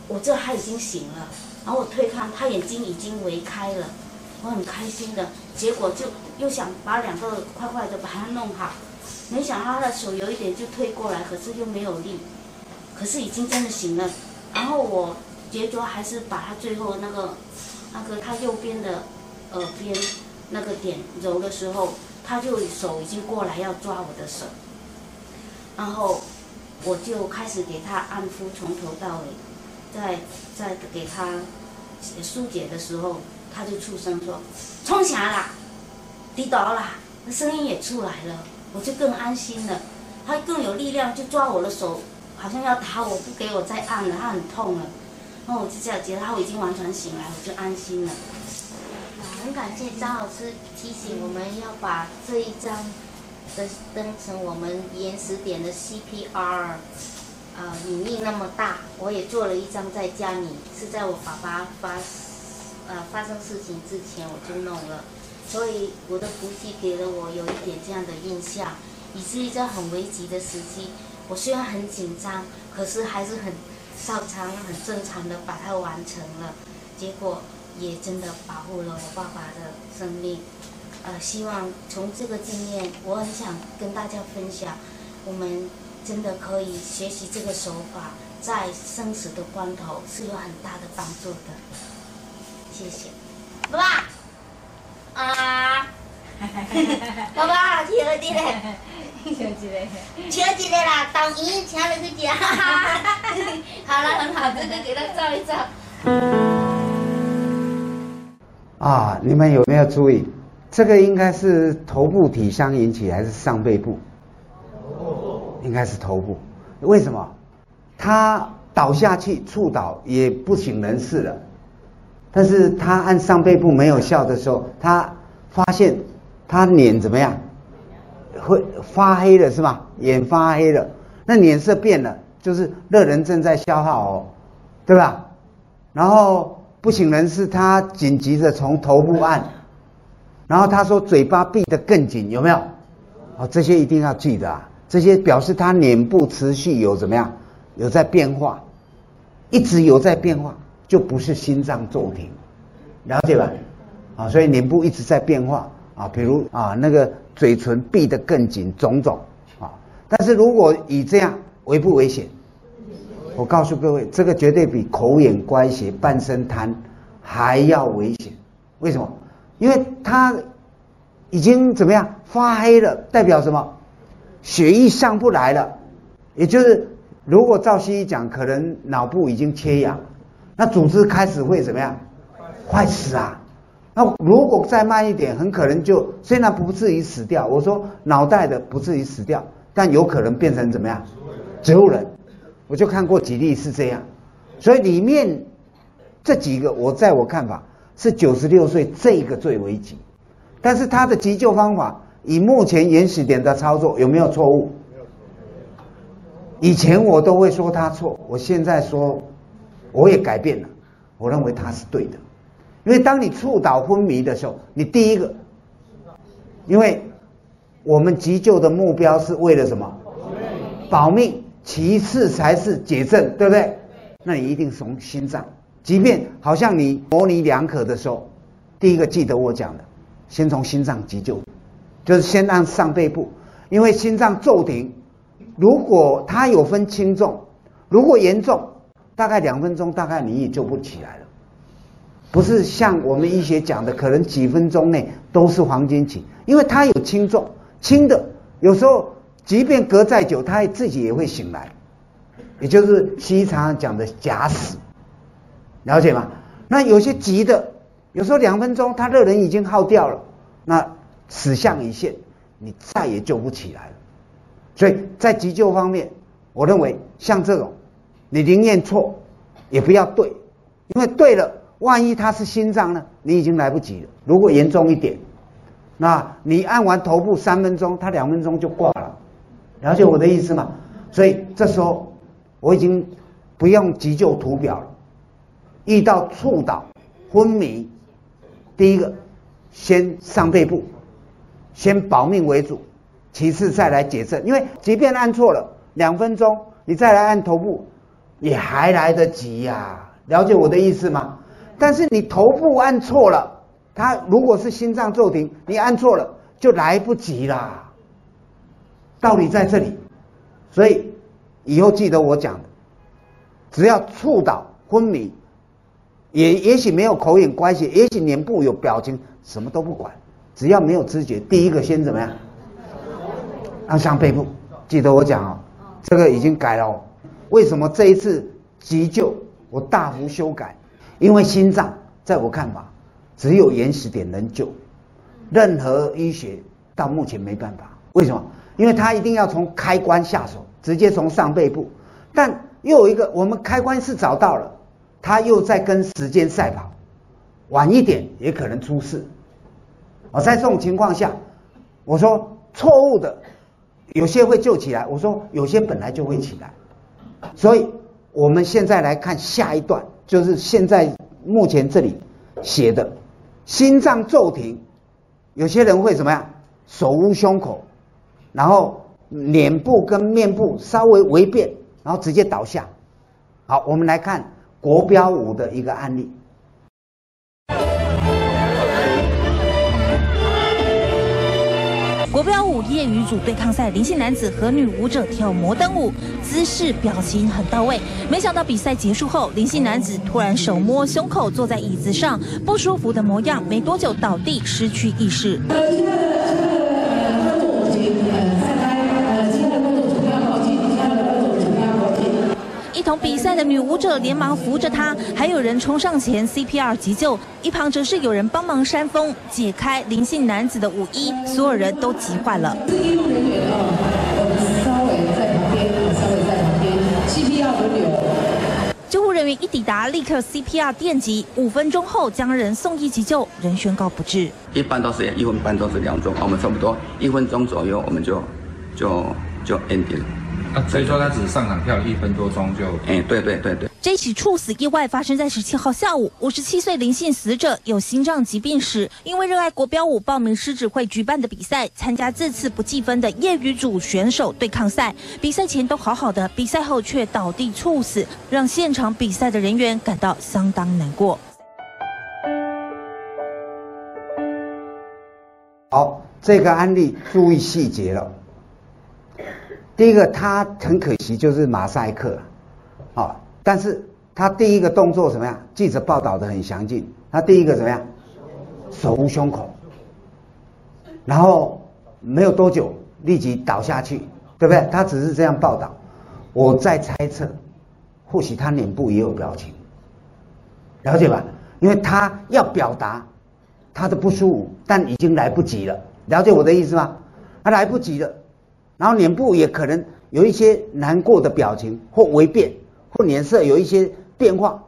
我这他已经醒了，然后我推开，他眼睛已经微开了，我很开心的，结果就又想把两个快快的把它弄好。 没想到他的手有一点就推过来，可是又没有力，可是已经真的醒了。然后我决绝还是把他最后那个、那个他右边的耳边那个点揉的时候，他就手已经过来要抓我的手，然后我就开始给他按敷，从头到尾，在在给他疏解的时候，他就出声说：“冲啥啦？跌倒啦！”那声音也出来了。 我就更安心了，他更有力量，就抓我的手，好像要打我，不给我再按了，他很痛了。然后我就这样觉得他已经完全醒来，我就安心了。很感谢张老师提醒我们要把这一章的当成我们延时点的 C P R， 呃，你命那么大，我也做了一张在家里，是在我爸爸发呃发生事情之前我就弄了。 所以我的伏击给了我有一点这样的印象，以至于在很危急的时期，我虽然很紧张，可是还是很照常、很正常的把它完成了，结果也真的保护了我爸爸的生命。呃，希望从这个经验，我很想跟大家分享，我们真的可以学习这个手法，在生死的关头是有很大的帮助的。谢谢，爸爸。 啊！爸爸，跳一个，跳一个，跳一个啦！抖音请你去跳，好了，很好，这个给他照一照。啊，你们有没有注意？这个应该是头部体相引起，还是上背部？应该是头部。为什么？他倒下去，触倒也不省人事了。 但是他按上背部没有效的时候，他发现他脸怎么样，会发黑了是吧？眼发黑了，那脸色变了，就是热能正在消耗哦，对吧？然后不省人事，他紧急的从头部按，然后他说嘴巴闭得更紧，有没有？哦，这些一定要记得啊，这些表示他脸部持续有怎么样，有在变化，一直有在变化，就不是心脏骤停，了解吧？啊，所以脸部一直在变化啊，比如啊那个嘴唇闭得更紧，种种啊。但是如果以这样危不危险？我告诉各位，这个绝对比口眼歪斜、半身瘫还要危险。为什么？因为它已经怎么样发黑了，代表什么？血液上不来了，也就是如果照西医讲，可能脑部已经缺氧，那组织开始会怎么样？坏死啊！那如果再慢一点，很可能就虽然不至于死掉，我说脑袋的不至于死掉，但有可能变成怎么样？植物人。我就看过几例是这样，所以里面这几个，我在我看法是九十六岁这个最危急，但是他的急救方法以目前原始点的操作有没有错误？以前我都会说他错，我现在说我也改变了，我认为他是对的，因为当你触导昏迷的时候，你第一个，因为我们急救的目标是为了什么？保命。其次才是解症，对不对？那你一定从心脏，即便好像你模棱两可的时候，第一个记得我讲的，先从心脏急救，就是先按上背部，因为心脏骤停，如果它有分轻重，如果严重，大概两分钟大概你也救不起来了，不是像我们医学讲的，可能几分钟内都是黄金期，因为它有轻重，轻的有时候。即便隔再久，他自己也会醒来，也就是西医常常讲的假死，了解吗？那有些急的，有时候两分钟，他热能已经耗掉了，那死相已现，你再也救不起来了。所以在急救方面，我认为像这种，你宁愿错，也不要对，因为对了，万一他是心脏呢，你已经来不及了。如果严重一点，那你按完头部三分钟，他两分钟就挂了。了解我的意思吗？所以这时候我已经不用急救图表了。遇到触导昏迷，第一个先上背部，先保命为主，其次再来解症。因为即便按错了两分钟，你再来按头部也还来得及呀、啊。了解我的意思吗？但是你头部按错了，它如果是心脏骤停，你按错了就来不及啦。道理在这里，所以以后记得我讲的，只要触导昏迷，也也许没有口眼歪斜，也许脸部有表情，什么都不管，只要没有知觉，第一个先怎么样？按上背部，记得我讲哦，这个已经改了哦。为什么这一次急救我大幅修改？因为心脏，在我看法，只有原始点能救，任何医学到目前没办法。为什么？因为它一定要从开关下手，直接从上背部，但又有一个，我们开关是找到了，它又在跟时间赛跑，晚一点也可能出事。我在这种情况下，我说错误的，有些会救起来，我说有些本来就会起来，所以我们现在来看下一段，就是现在目前这里写的，心脏骤停，有些人会怎么样？手捂胸口。然后脸部跟面部稍微微变，然后直接倒下。好，我们来看国标舞的一个案例。国标舞业余组对抗赛，林姓男子和女舞者跳摩登舞，姿势表情很到位。没想到比赛结束后，林姓男子突然手摸胸口，坐在椅子上，不舒服的模样，没多久倒地，失去意识。一同比赛的女舞者连忙扶着她，还有人冲上前 C P R 急救，一旁则是有人帮忙扇风解开林姓男子的舞衣，所有人都急坏了。医护人员啊，稍微在旁边，稍微在旁边 ，C P R 轮流。救护人员一抵达，立刻 C P R 电击，五分钟后将人送医急救，人宣告不治。一般都是一分半都是两种，我们差不多一分钟左右，我们就就就 ending 了。那最多他只上场跳一分多钟就，哎、欸，对对对对。这起猝死意外发生在十七号下午，五十七岁林姓死者有心脏疾病史，因为热爱国标舞报名狮指会举办的比赛，参加这次不计分的业余组选手对抗赛。比赛前都好好的，比赛后却倒地猝死，让现场比赛的人员感到相当难过。好，这个案例注意细节了。 第一个，他很可惜就是马赛克，啊，但是他第一个动作怎么样？记者报道的很详尽。他第一个怎么样？手捂胸口，然后没有多久立即倒下去，对不对？他只是这样报道。我在猜测，或许他脸部也有表情，了解吧？因为他要表达他的不舒服，但已经来不及了。了解我的意思吗？他来不及了。 然后脸部也可能有一些难过的表情或微变，或脸色有一些变化，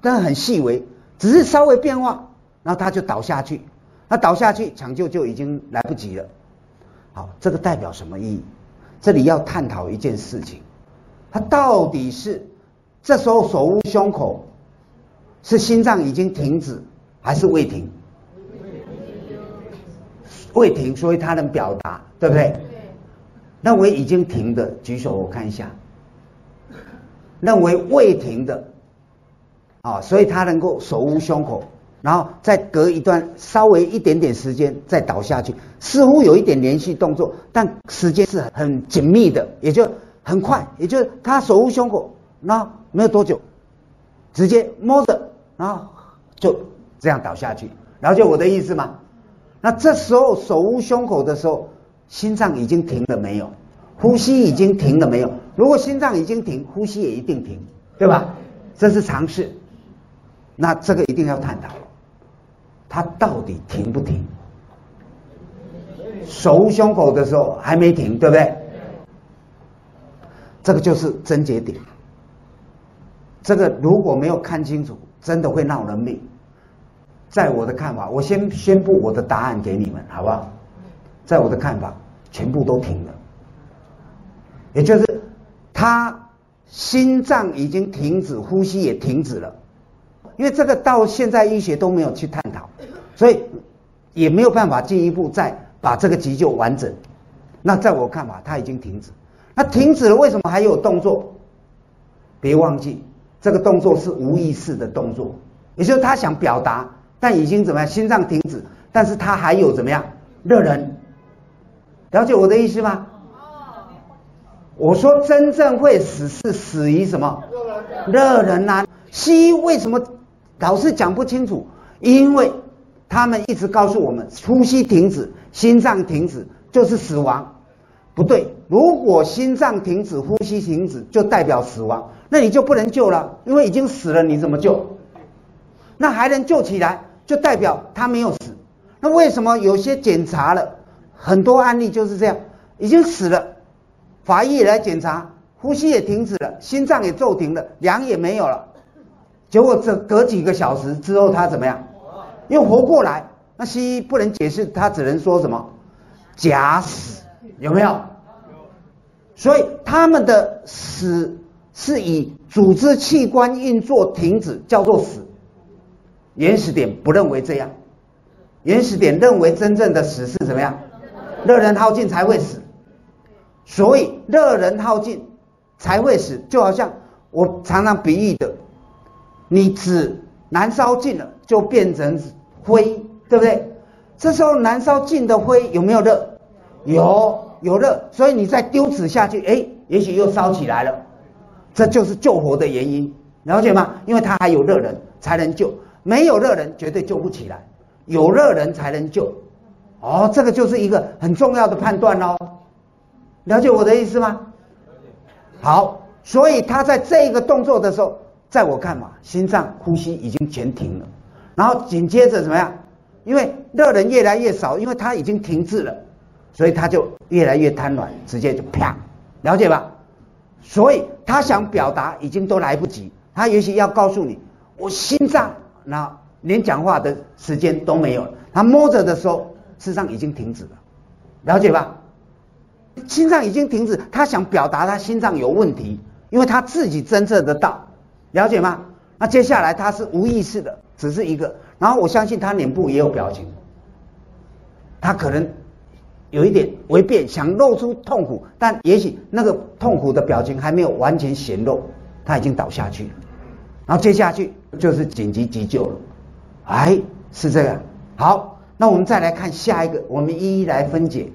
但很细微，只是稍微变化，然后他就倒下去，他倒下去抢救就已经来不及了。好，这个代表什么意义？这里要探讨一件事情，他到底是这时候手捂胸口，是心脏已经停止，还是未停？未停，所以他能表达，对不对？ 认为已经停的举手，我看一下。认为未停的，啊、哦，所以他能够手捂胸口，然后再隔一段稍微一点点时间再倒下去，似乎有一点连续动作，但时间是很紧密的，也就很快，也就是他手捂胸口，然后没有多久，直接摸着，然后就这样倒下去，了解我的意思吗？那这时候手捂胸口的时候。 心脏已经停了没有？呼吸已经停了没有？如果心脏已经停，呼吸也一定停，对吧？这是常识。那这个一定要探讨了，它到底停不停？手捂胸口的时候还没停，对不对？这个就是症结点。这个如果没有看清楚，真的会闹人命。在我的看法，我先宣布我的答案给你们，好不好？ 在我的看法，全部都停了，也就是他心脏已经停止，呼吸也停止了，因为这个到现在医学都没有去探讨，所以也没有办法进一步再把这个急救完整。那在我看法，他已经停止，那停止了，为什么还有动作？别忘记，这个动作是无意识的动作，也就是他想表达，但已经怎么样？心脏停止，但是他还有怎么样？热能。 了解我的意思吗？我说真正会死是死于什么？热能啊！西医为什么老是讲不清楚？因为他们一直告诉我们，呼吸停止、心脏停止就是死亡。不对，如果心脏停止、呼吸停止，就代表死亡，那你就不能救了，因为已经死了，你怎么救？那还能救起来，就代表他没有死。那为什么有些检查了？ 很多案例就是这样，已经死了，法医也来检查，呼吸也停止了，心脏也骤停了，氧也没有了，结果这隔几个小时之后他怎么样？又活过来。那西医不能解释，他只能说什么假死，有没有？所以他们的死是以组织器官运作停止叫做死，原始点不认为这样，原始点认为真正的死是怎么样？ 热能耗尽才会死，所以热能耗尽才会死，就好像我常常比喻的，你纸燃烧尽了就变成灰，对不对？这时候燃烧尽的灰有没有热？有，有热，所以你再丢纸下去，哎，也许又烧起来了，这就是救活的原因，了解吗？因为它还有热能才能救，没有热能绝对救不起来，有热能才能救。 哦，这个就是一个很重要的判断哦，了解我的意思吗？好，所以他在这个动作的时候，在我看法，心脏呼吸已经全停了，然后紧接着怎么样？因为热能越来越少，因为它已经停滞了，所以他就越来越瘫软，直接就啪，了解吧？所以他想表达已经都来不及，他也许要告诉你，我心脏，那连讲话的时间都没有了，他摸着的时候。 事实上已经停止了，了解吧？心脏已经停止，他想表达他心脏有问题，因为他自己侦测得到，了解吗？那接下来他是无意识的，只是一个。然后我相信他脸部也有表情，他可能有一点微变，想露出痛苦，但也许那个痛苦的表情还没有完全显露，他已经倒下去了。然后接下去就是紧急急救了。哎，是这样。好，那我们再来看下一个，我们一一来分解。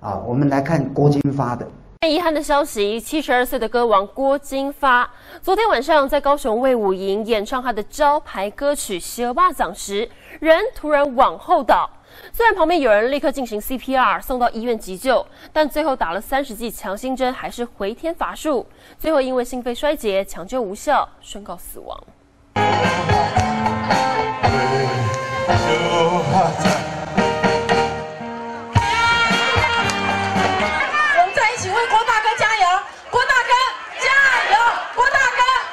啊，我们来看郭金发的。遗憾的消息，七十二岁的歌王郭金发，昨天晚上在高雄卫武营演唱他的招牌歌曲《小巴掌》时，人突然往后倒。虽然旁边有人立刻进行 C P R 送到医院急救，但最后打了三十剂强心针还是回天乏术，最后因为心肺衰竭抢救无效，宣告死亡。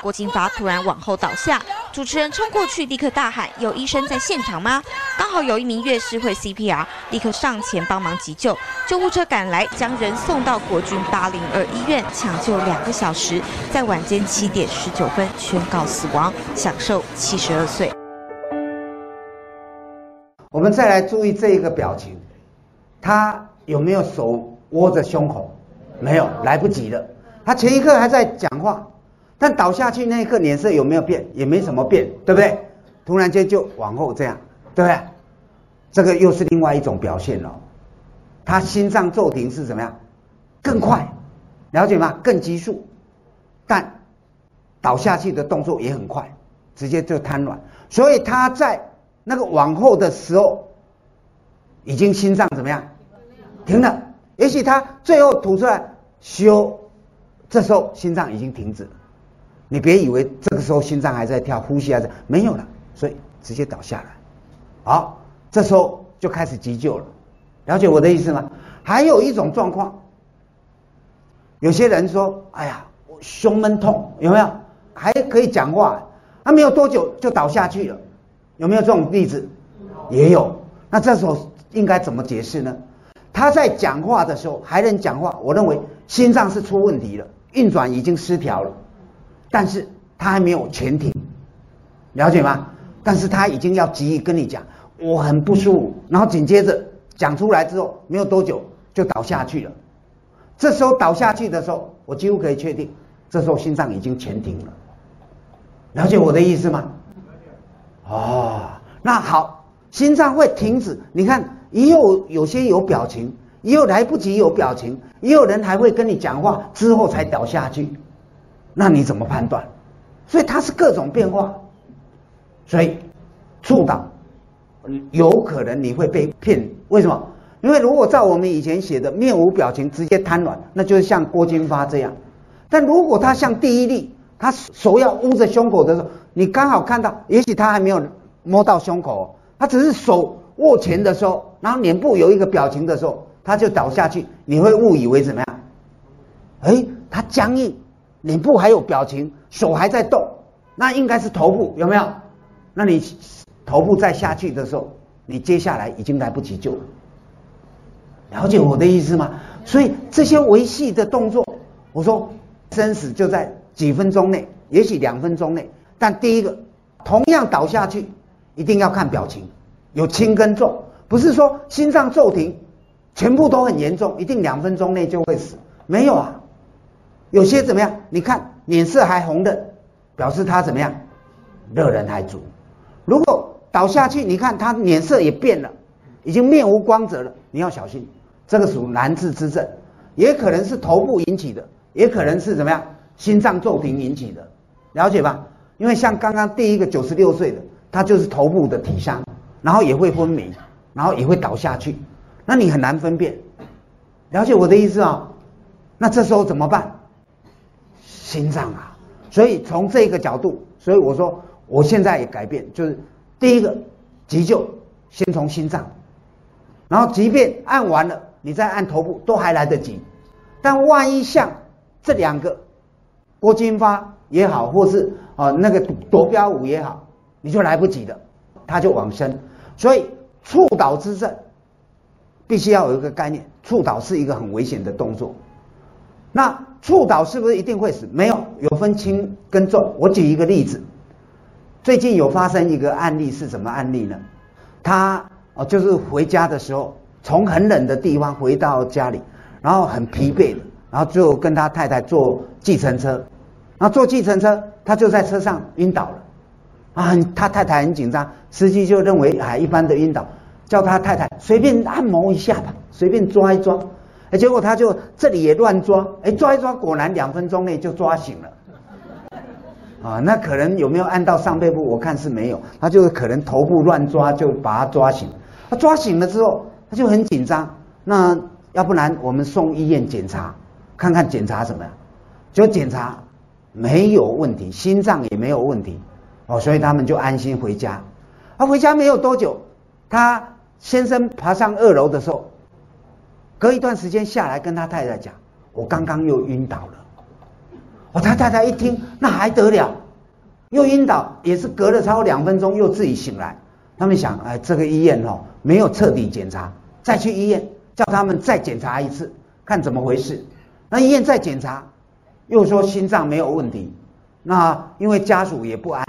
郭金发突然往后倒下，主持人冲过去，立刻大喊：“有医生在现场吗？”刚好有一名乐师会 C P R， 立刻上前帮忙急救。救护车赶来，将人送到国军八零二医院抢救两个小时，在晚间七点十九分宣告死亡，享受七十二岁。我们再来注意这一个表情，他有没有手握着胸口？没有，来不及了。他前一刻还在讲话。但倒下去那一刻脸色有没有变？也没什么变，对不对？突然间就往后这样，对不对？这个又是另外一种表现了。他心脏骤停是怎么样？更快，了解吗？更急速，但倒下去的动作也很快，直接就瘫软。所以他在那个往后的时候，已经心脏怎么样？停了。也许他最后吐出来咻，这时候心脏已经停止了。你别以为这个时候心脏还在跳，呼吸还在，没有了，所以直接倒下来。好，这时候就开始急救了，了解我的意思吗？还有一种状况，有些人说：“哎呀，我胸闷痛，有没有？还可以讲话，他、啊、没有多久就倒下去了，有没有这种例子？也有。那这时候应该怎么解释呢？他在讲话的时候还能讲话，我认为心脏是出问题了，运转已经失调了。”但是他还没有全停，了解吗？但是他已经要急于跟你讲，我很不舒服，然后紧接着讲出来之后，没有多久就倒下去了。这时候倒下去的时候，我几乎可以确定，这时候心脏已经全停了。了解我的意思吗？哦，那好，心脏会停止。你看，也有有些有表情，也有来不及有表情，也有人还会跟你讲话之后才倒下去。那你怎么判断？所以它是各种变化，所以助导有可能你会被骗。为什么？因为如果照我们以前写的面无表情直接瘫软，那就是像郭金发这样。但如果他像第一例，他手要捂着胸口的时候，你刚好看到，也许他还没有摸到胸口，他只是手握拳的时候，然后脸部有一个表情的时候，他就倒下去，你会误以为怎么样？哎，他僵硬。脸部还有表情，手还在动，那应该是头部，有没有？那你头部再下去的时候，你接下来已经来不及救了。了解我的意思吗？所以这些维系的动作，我说生死就在几分钟内，也许两分钟内。但第一个，同样倒下去，一定要看表情，有轻跟重，不是说心脏骤停，全部都很严重，一定两分钟内就会死，没有啊。有些怎么样？你看脸色还红的，表示他怎么样？热忱还足。如果倒下去，你看他脸色也变了，已经面无光泽了，你要小心，这个属难治之症，也可能是头部引起的，也可能是怎么样？心脏骤停引起的，了解吧？因为像刚刚第一个九十六岁的，他就是头部的体伤，然后也会昏迷，然后也会倒下去，那你很难分辨，了解我的意思啊、哦？那这时候怎么办？心脏啊，所以从这个角度，所以我说我现在也改变，就是第一个急救先从心脏，然后即便按完了，你再按头部都还来得及。但万一像这两个郭金发也好，或是啊、呃、那个夺标舞也好，你就来不及了，他就往生。所以猝倒之症必须要有一个概念，触导是一个很危险的动作。那触导是不是一定会死？没有，有分轻跟重。我举一个例子，最近有发生一个案例，是什么案例呢？他哦，就是回家的时候，从很冷的地方回到家里，然后很疲惫的，然后就跟他太太坐计程车，然后坐计程车，他就在车上晕倒了。 啊，他太太很紧张，司机就认为啊一般的晕倒，叫他太太随便按摩一下吧，随便抓一抓，哎，结果他就这里也乱抓，哎，抓一抓，果然两分钟内就抓醒了。啊，那可能有没有按到上背部？我看是没有，他就是可能头部乱抓就把他抓醒了。他抓醒了之后，他就很紧张，那要不然我们送医院检查，看看检查什么呀？就检查没有问题，心脏也没有问题。 哦，所以他们就安心回家。啊，回家没有多久，他先生爬上二楼的时候，隔一段时间下来跟他太太讲：“我刚刚又晕倒了。”哦，他太太一听，那还得了？又晕倒，也是隔了超过两分钟又自己醒来。他们想，哎，这个医院哦没有彻底检查，再去医院叫他们再检查一次，看怎么回事。那医院再检查，又说心脏没有问题。那因为家属也不安。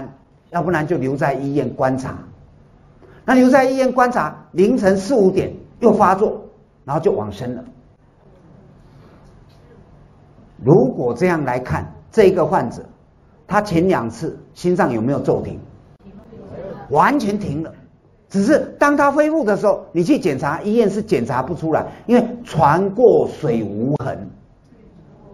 要不然就留在医院观察，那留在医院观察，凌晨四五点又发作，然后就往生了。如果这样来看，这个患者，他前两次心脏有没有骤停？完全停了，只是当他恢复的时候，你去检查，医院是检查不出来，因为船过水无痕。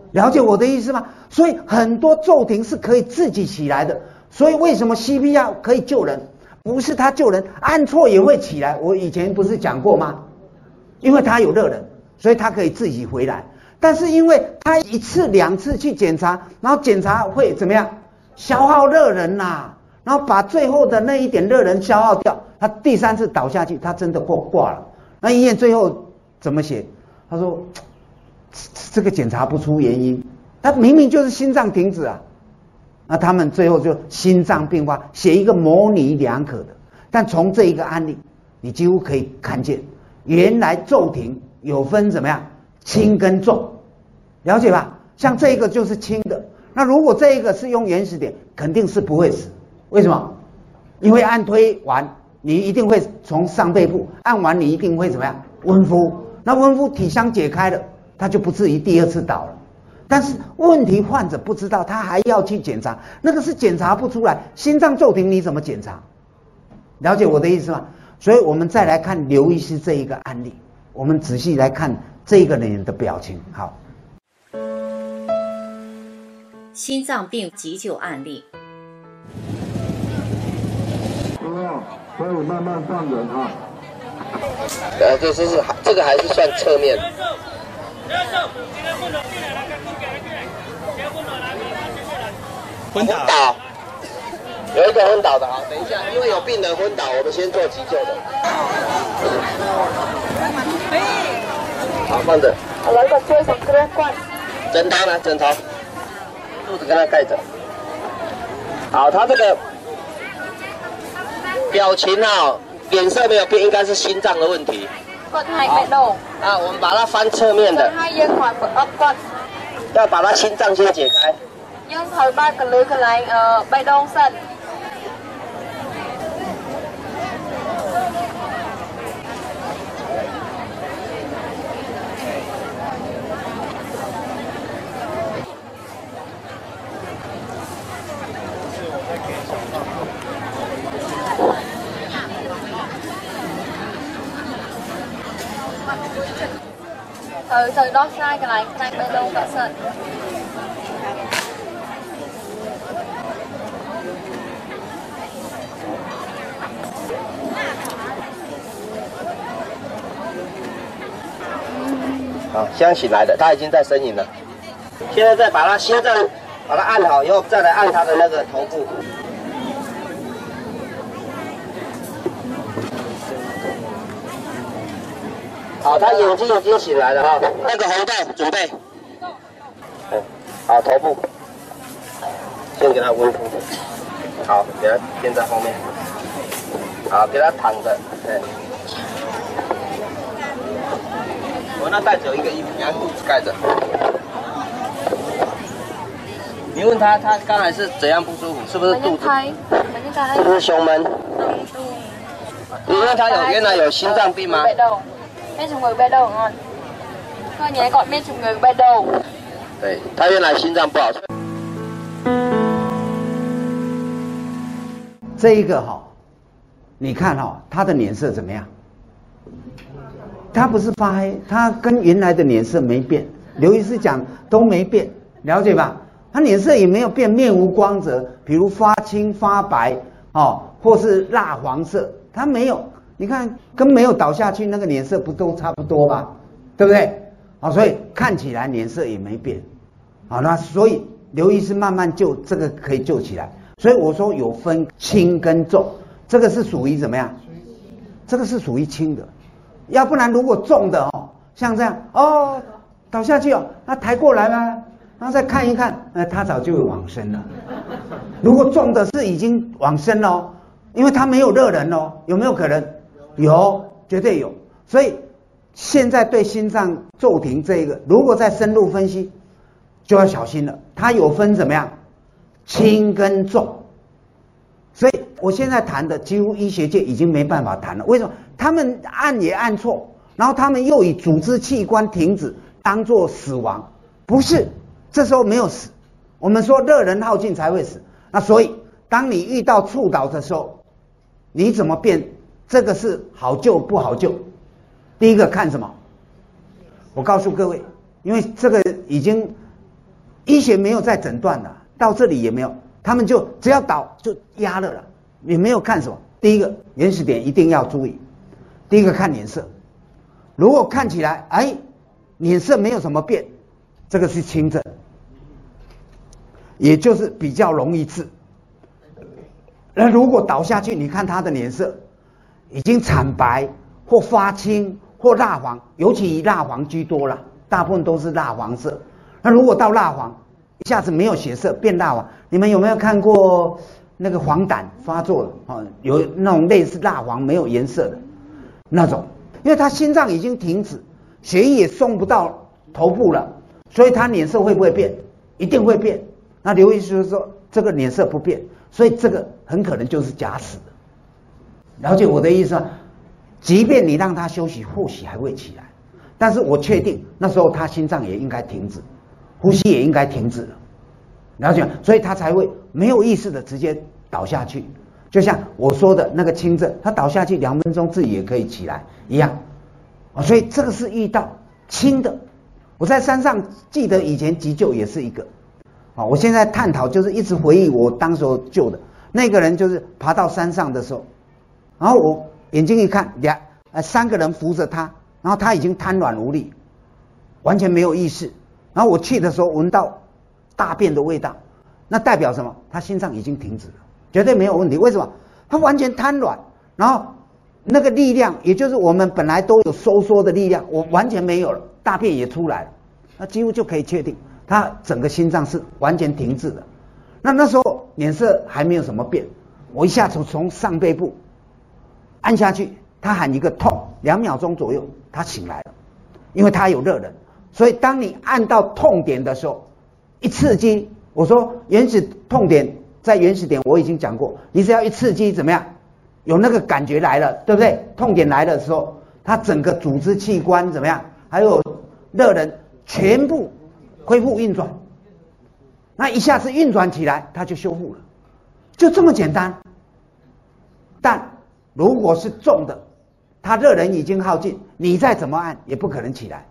了解我的意思吗？所以很多骤停是可以自己起来的。所以为什么 C P R 可以救人？不是他救人，按错也会起来。我以前不是讲过吗？因为他有热能，所以他可以自己回来。但是因为他一次两次去检查，然后检查会怎么样？消耗热能呐、啊，然后把最后的那一点热能消耗掉。他第三次倒下去，他真的挂挂了。那医院最后怎么写？他说。 这个检查不出原因，他明明就是心脏停止啊，那他们最后就心脏病发，写一个模棱两可的。但从这一个案例，你几乎可以看见，原来骤停有分怎么样轻跟重，了解吧？像这个就是轻的，那如果这一个是用原始点，肯定是不会死。为什么？因为按推完，你一定会从上背部按完，你一定会怎么样温敷？那温敷体腔解开了。 他就不至于第二次倒了，但是问题患者不知道，他还要去检查，那个是检查不出来，心脏骤停你怎么检查？了解我的意思吗？所以我们再来看刘医师这一个案例，我们仔细来看这个人的表情。好，心脏病急救案例。哦，所以我慢慢放人哈。呃，这这是这个还是算侧面。 昏倒，有一个昏倒的啊！等一下，因为有病人昏倒，我们先做急救的。好，放着。枕头呢？枕头，肚子跟他盖着。好，他这个表情啊，脸色没有变，应该是心脏的问题。 啊，我们把它翻侧面的，要把它心脏先解开。Từ từ đó sai cái này, sai bên luôn cả sân. Hả, 先醒来的，他已经在呻吟了。现在再把他心脏把它按好以后，再来按他的那个头部。 好，他眼睛已经醒来了哈、哦。那个红带准备。嗯，好，头部，先给他温敷。好，给他垫在后面。好，给他躺着。嗯。我那袋子有一个衣服，你看肚子盖着。你问他，他刚才是怎样不舒服？是不是肚子？是不是胸闷？你问他有原来有心脏病吗？对，他原来心脏不好。这一个哈、哦，你看哈、哦，他的脸色怎么样？ 他不是发黑，他跟原来的脸色没变。刘医师讲都没变，了解吧？他脸色也没有变，面无光泽，比如发青、发白，哦，或是蜡黄色，他没有。你看，跟没有倒下去那个脸色不都差不多吧？对不对？啊、哦，所以看起来脸色也没变。好，那所以刘医师慢慢救这个可以救起来。所以我说有分轻跟重，这个是属于怎么样？这个是属于轻的。 要不然，如果重的哦，像这样哦，倒下去哦，那抬过来啦，然后再看一看，呃，他早就有往生了。如果重的是已经往生了、哦，因为他没有热能哦，有没有可能？有，绝对有。所以现在对心脏骤停这一个，如果再深入分析，就要小心了。它有分怎么样，轻跟重。 所以我现在谈的，几乎医学界已经没办法谈了。为什么？他们按也按错，然后他们又以组织器官停止当作死亡，不是？这时候没有死，我们说热能耗尽才会死。那所以，当你遇到猝倒的时候，你怎么变？这个是好救不好救？第一个看什么？我告诉各位，因为这个已经医学没有在诊断了，到这里也没有。 他们就只要倒就压了了，也没有看什么。第一个原始点一定要注意，第一个看脸色，如果看起来哎脸色没有什么变，这个是轻症，也就是比较容易治。那如果倒下去，你看他的脸色已经惨白或发青或蜡黄，尤其以蜡黄居多了，大部分都是蜡黄色。那如果到蜡黄， 一下子没有血色变蜡黄，你们有没有看过那个黄疸发作了？哦，有那种类似蜡黄没有颜色的那种，因为他心脏已经停止，血液也送不到头部了，所以他脸色会不会变？一定会变。那刘医师说这个脸色不变，所以这个很可能就是假死的。了解我的意思吗？即便你让他休息，或许还会起来，但是我确定那时候他心脏也应该停止。 呼吸也应该停止了，了解，所以他才会没有意识的直接倒下去，就像我说的那个轻症，他倒下去两分钟自己也可以起来一样，啊，所以这个是遇到轻的。我在山上记得以前急救也是一个，啊，我现在探讨就是一直回忆我当时候救的那个人，就是爬到山上的时候，然后我眼睛一看，两呃三个人扶着他，然后他已经瘫软无力，完全没有意识。 然后我去的时候闻到大便的味道，那代表什么？他心脏已经停止了，绝对没有问题。为什么？他完全瘫软，然后那个力量，也就是我们本来都有收缩的力量，我完全没有了，大便也出来了，那几乎就可以确定他整个心脏是完全停滞的。那那时候脸色还没有什么变，我一下子从上背部按下去，他喊一个痛，两秒钟左右他醒来了，因为他有热能。 所以，当你按到痛点的时候，一刺激，我说原始痛点在原始点我已经讲过，你只要一刺激怎么样，有那个感觉来了，对不对？痛点来的时候，它整个组织器官怎么样，还有热能全部恢复运转，那一下子运转起来，它就修复了，就这么简单。但如果是重的，它热能已经耗尽，你再怎么按也不可能起来。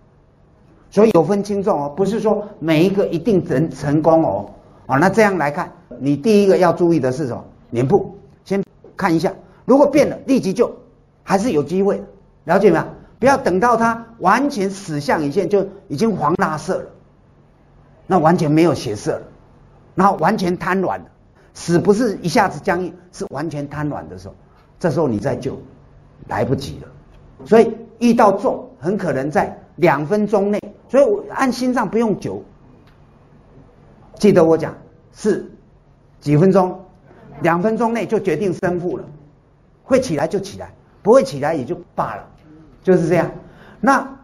所以有分轻重哦，不是说每一个一定能成功哦。哦，那这样来看，你第一个要注意的是什么？脸部先看一下，如果变了，立即救，还是有机会的，了解没有？不要等到它完全死相一线就已经黄蜡色了，那完全没有血色了，然后完全瘫软了，死不是一下子僵硬，是完全瘫软的时候，这时候你再救，来不及了。所以遇到重，很可能在两分钟内。 所以我按心脏不用久，记得我讲是几分钟，两分钟内就决定生负了，会起来就起来，不会起来也就罢了，就是这样。那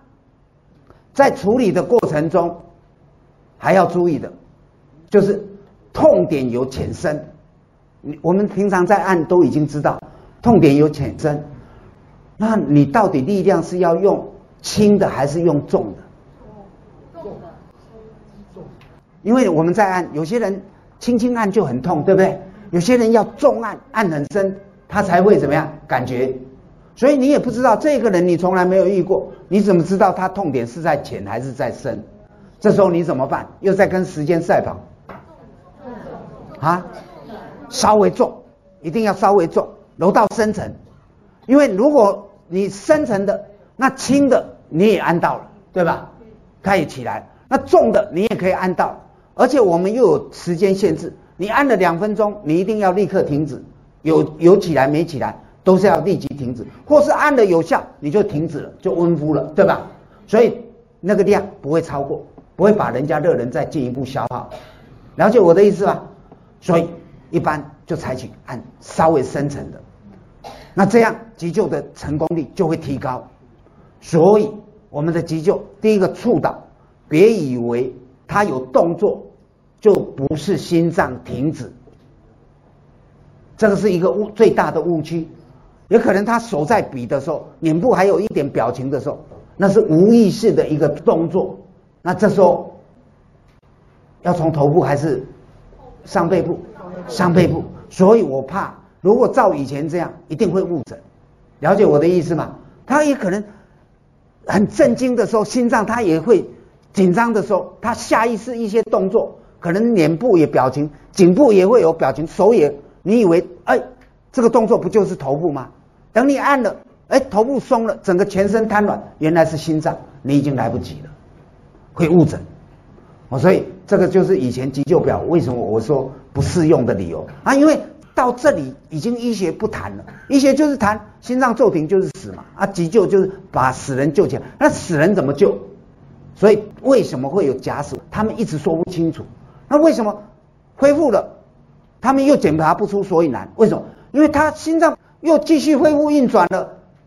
在处理的过程中还要注意的，就是痛点有浅深。你我们平常在按都已经知道，痛点有浅深，那你到底力量是要用轻的还是用重的？ 因为我们在按，有些人轻轻按就很痛，对不对？有些人要重按，按很深，他才会怎么样感觉？所以你也不知道这个人，你从来没有遇过，你怎么知道他痛点是在浅还是在深？这时候你怎么办？又在跟时间赛跑啊！稍微重，一定要稍微重，揉到深层，因为如果你深层的，那轻的你也按到了，对吧？它也起来，那重的你也可以按到。 而且我们又有时间限制，你按了两分钟，你一定要立刻停止。有有起来没起来，都是要立即停止，或是按了有效，你就停止了，就温敷了，对吧？所以那个量不会超过，不会把人家热能再进一步消耗。了解我的意思吧？所以一般就采取按稍微深层的，那这样急救的成功率就会提高。所以我们的急救，第一个触导，别以为它有动作。 就不是心脏停止，这个是一个误最大的误区。有可能他手在比的时候，脸部还有一点表情的时候，那是无意识的一个动作。那这时候要从头部还是上背部？上背部。所以我怕，如果照以前这样，一定会误诊。了解我的意思吗？他也可能很震惊的时候，心脏他也会紧张的时候，他下意识一些动作。 可能脸部也表情，颈部也会有表情，手也，你以为哎，这个动作不就是头部吗？等你按了，哎，头部松了，整个全身瘫软，原来是心脏，你已经来不及了，会误诊。哦，所以这个就是以前急救表为什么我说不适用的理由啊，因为到这里已经医学不谈了，医学就是谈心脏骤停就是死嘛，啊，急救就是把死人救起来，那死人怎么救？所以为什么会有假死？他们一直说不清楚。 那为什么恢复了，他们又检查不出所以然？为什么？因为他心脏又继续恢复运转了，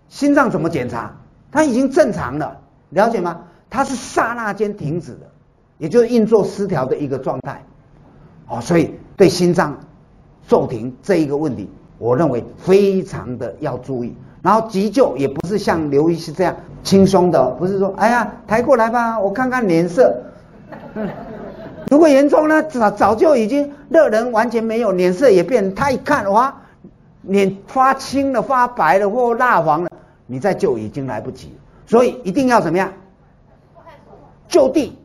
心脏怎么检查？他已经正常了，了解吗？他是刹那间停止的，也就是运作失调的一个状态。哦，所以对心脏骤停这一个问题，我认为非常的要注意。然后急救也不是像刘医师这样轻松的，不是说哎呀抬过来吧，我看看脸色。嗯 如果严重呢，早早就已经热能完全没有，脸色也变。他一看哇，脸发青了、发白了或蜡黄了，你再救已经来不及了。所以一定要怎么样？就地，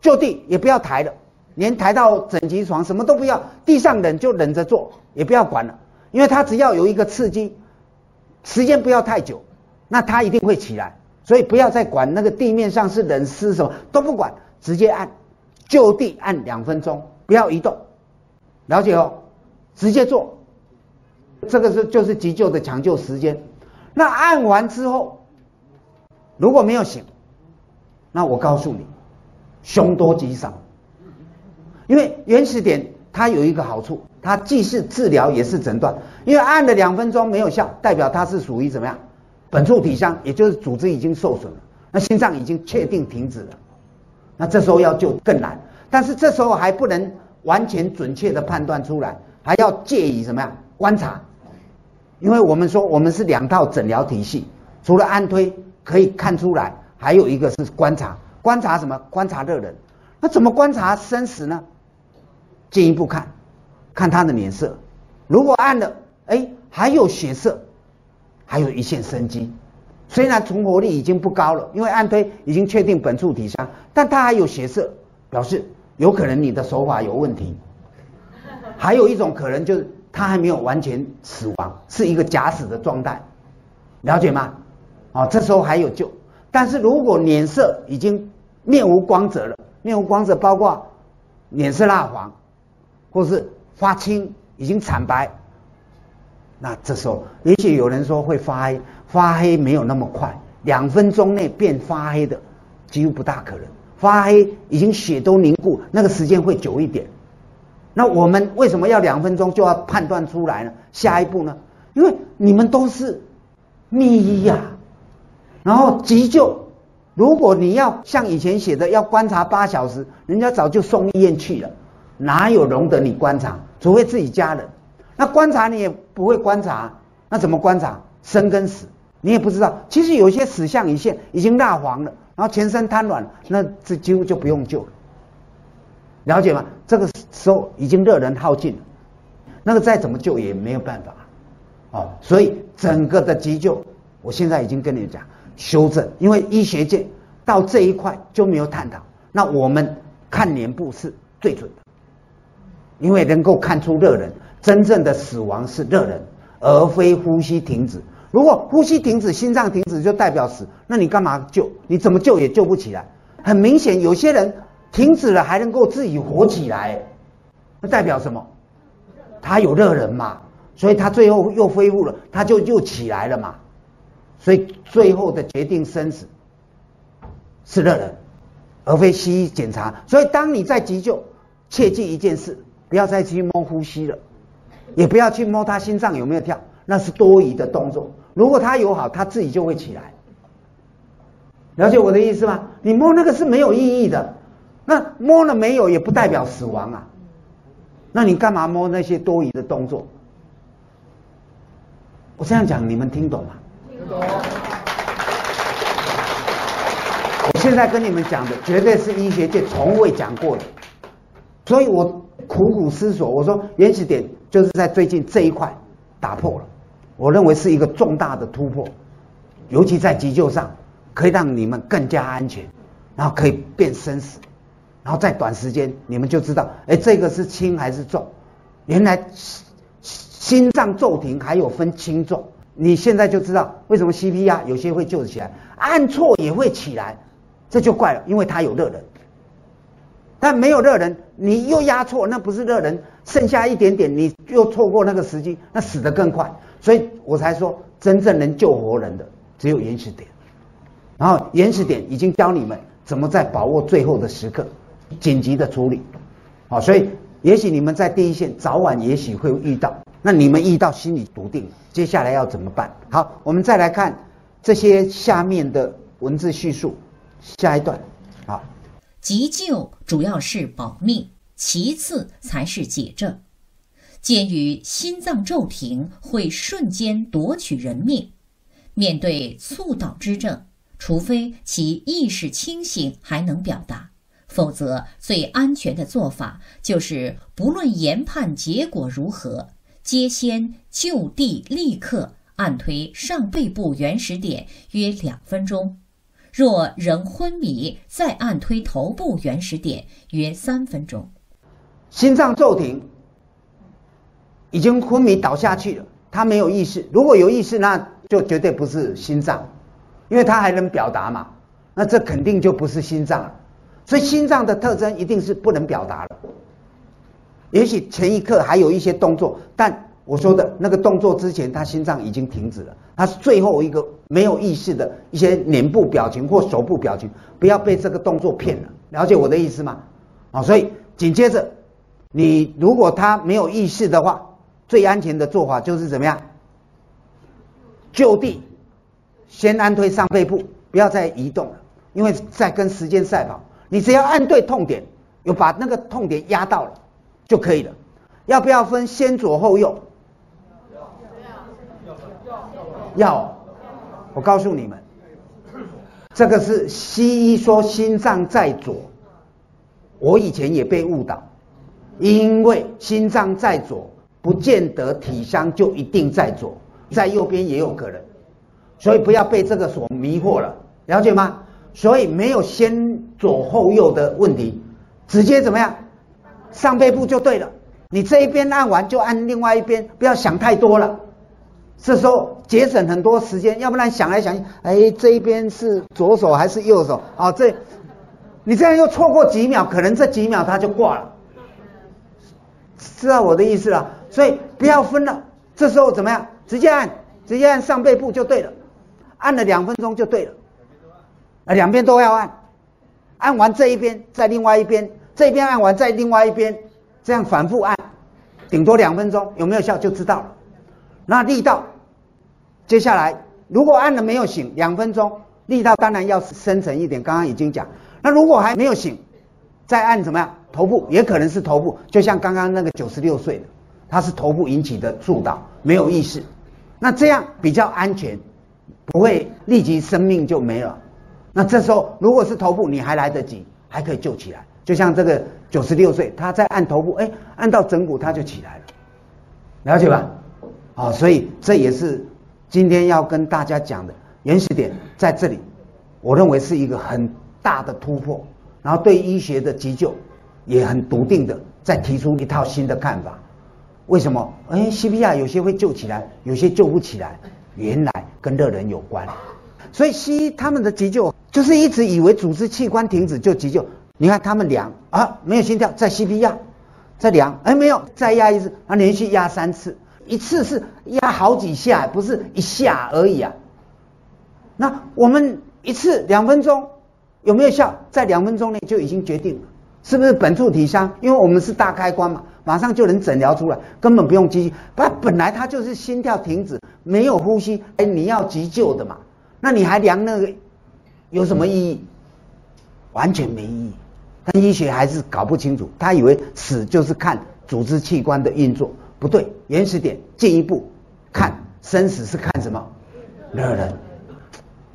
就地也不要抬了，连抬到整急床什么都不要，地上忍就忍着坐，也不要管了，因为他只要有一个刺激，时间不要太久，那他一定会起来。所以不要再管那个地面上是冷湿什么都不管，直接按。 就地按两分钟，不要移动，了解哦，直接做。这个是就是急救的抢救时间。那按完之后，如果没有醒，那我告诉你，凶多吉少。因为原始点它有一个好处，它既是治疗也是诊断。因为按了两分钟没有效，代表它是属于怎么样？本处体伤，也就是组织已经受损了，那心脏已经确定停止了。 那这时候要救更难，但是这时候还不能完全准确的判断出来，还要借以什么呀观察，因为我们说我们是两套诊疗体系，除了按推可以看出来，还有一个是观察，观察什么？观察热能，那怎么观察生死呢？进一步看，看他的脸色，如果按了，哎，还有血色，还有一线生机。 虽然存活率已经不高了，因为按推已经确定本处体伤，但它还有血色，表示有可能你的手法有问题。还有一种可能就是它还没有完全死亡，是一个假死的状态，了解吗？哦，这时候还有救。但是如果脸色已经面无光泽了，面无光泽包括脸色蜡黄，或是发青，已经惨白，那这时候也许有人说会发黑。 发黑没有那么快，两分钟内变发黑的几乎不大可能。发黑已经血都凝固，那个时间会久一点。那我们为什么要两分钟就要判断出来呢？下一步呢？因为你们都是秘医呀，然后急救如果你要像以前写的要观察八小时，人家早就送医院去了，哪有容得你观察？除非自己家人，那观察你也不会观察，那怎么观察生跟死？你也不知道。其实有些死相已现，已经蜡黄了，然后全身瘫软了，那这几乎就不用救了。了解吗？这个时候已经热能耗尽了，那个再怎么救也没有办法。哦，所以整个的急救，我现在已经跟你讲。 修正，因为医学界到这一块就没有探讨。那我们看脸部是最准的，因为能够看出热能，真正的死亡是热能，而非呼吸停止。如果呼吸停止、心脏停止就代表死，那你干嘛救？你怎么救也救不起来。很明显，有些人停止了还能够自己活起来，那代表什么？他有热能嘛，所以他最后又恢复了，他就又起来了嘛。 所以最后的决定生死是热能，而非西医检查。所以当你在急救，切记一件事：不要再去摸呼吸了，也不要去摸他心脏有没有跳，那是多余的动作。如果他有好，他自己就会起来。了解我的意思吗？你摸那个是没有意义的，那摸了没有也不代表死亡啊。那你干嘛摸那些多余的动作？我这样讲，你们听懂吗？ 我现在跟你们讲的，绝对是医学界从未讲过的，所以我苦苦思索，我说原始点就是在最近这一块打破了，我认为是一个重大的突破，尤其在急救上，可以让你们更加安全，然后可以变生死，然后在短时间你们就知道，哎，这个是轻还是重，原来心脏骤停还有分轻重。 你现在就知道为什么 C P R 有些会救得起来，按错也会起来，这就怪了，因为它有热能。但没有热能，你又压错，那不是热能，剩下一点点，你又错过那个时机，那死得更快。所以我才说，真正能救活人的只有原始点。然后原始点已经教你们怎么在把握最后的时刻，紧急的处理。好，所以也许你们在第一线，早晚也许会遇到。 那你们遇到心理笃定，接下来要怎么办？好，我们再来看这些下面的文字叙述，下一段。好，急救主要是保命，其次才是解症。鉴于心脏骤停会瞬间夺取人命，面对猝倒之症，除非其意识清醒还能表达。 否则，最安全的做法就是不论研判结果如何，皆先就地立刻按推上背部原始点约两分钟，若仍昏迷，再按推头部原始点约三分钟。心脏骤停，已经昏迷倒下去了，他没有意识。如果有意识，那就绝对不是心脏，因为他还能表达嘛，那这肯定就不是心脏了。 所以心脏的特征一定是不能表达了，也许前一刻还有一些动作，但我说的那个动作之前，他心脏已经停止了，他是最后一个没有意识的一些脸部表情或手部表情，不要被这个动作骗了，了解我的意思吗？啊，所以紧接着，你如果他没有意识的话，最安全的做法就是怎么样？就地，先安推上背部，不要再移动了，因为在跟时间赛跑。 你只要按对痛点，有把那个痛点压到了就可以了。要不要分先左后右？要。我告诉你们，这个是西医说心脏在左，我以前也被误导，因为心脏在左不见得体香就一定在左，在右边也有可能，所以不要被这个所迷惑了，了解吗？ 所以没有先左后右的问题，直接怎么样？上背部就对了。你这一边按完就按另外一边，不要想太多了。这时候节省很多时间，要不然想来想去，哎，这一边是左手还是右手？哦，这，你这样又错过几秒，可能这几秒他就挂了。知道我的意思了？所以不要分了。这时候怎么样？直接按，直接按上背部就对了。按了两分钟就对了。 啊，两边都要按，按完这一边，再另外一边，这边按完再另外一边，这样反复按，顶多两分钟，有没有效就知道了。那力道，接下来如果按了没有醒，两分钟，力道当然要深沉一点，刚刚已经讲。那如果还没有醒，再按怎么样？头部也可能是头部，就像刚刚那个九十六岁的，他是头部引起的猝倒，没有意识。那这样比较安全，不会立即生命就没了。那这时候如果是头部，你还来得及，还可以救起来。就像这个九十六岁，他在按头部，哎，按到枕骨他就起来了，了解吧？啊、哦，所以这也是今天要跟大家讲的原始点，在这里，我认为是一个很大的突破，然后对医学的急救也很笃定的再提出一套新的看法。为什么？哎，西比亚有些会救起来，有些救不起来，原来跟热能有关。所以西医他们的急救就是一直以为组织器官停止就急救。你看他们量啊，没有心跳，再西比亚，再量，哎，没有，再压一次，啊，连续压三次，一次是压好几下，不是一下而已啊。那我们一次两分钟有没有效，在两分钟内就已经决定了，是不是本处体伤？因为我们是大开关嘛，马上就能诊疗出来，根本不用急救。不，本来它就是心跳停止，没有呼吸，哎，你要急救的嘛，那你还量那个有什么意义？完全没意义。但医学还是搞不清楚，他以为死就是看组织器官的运作，不对，原始点进一步看生死是看什么？热能。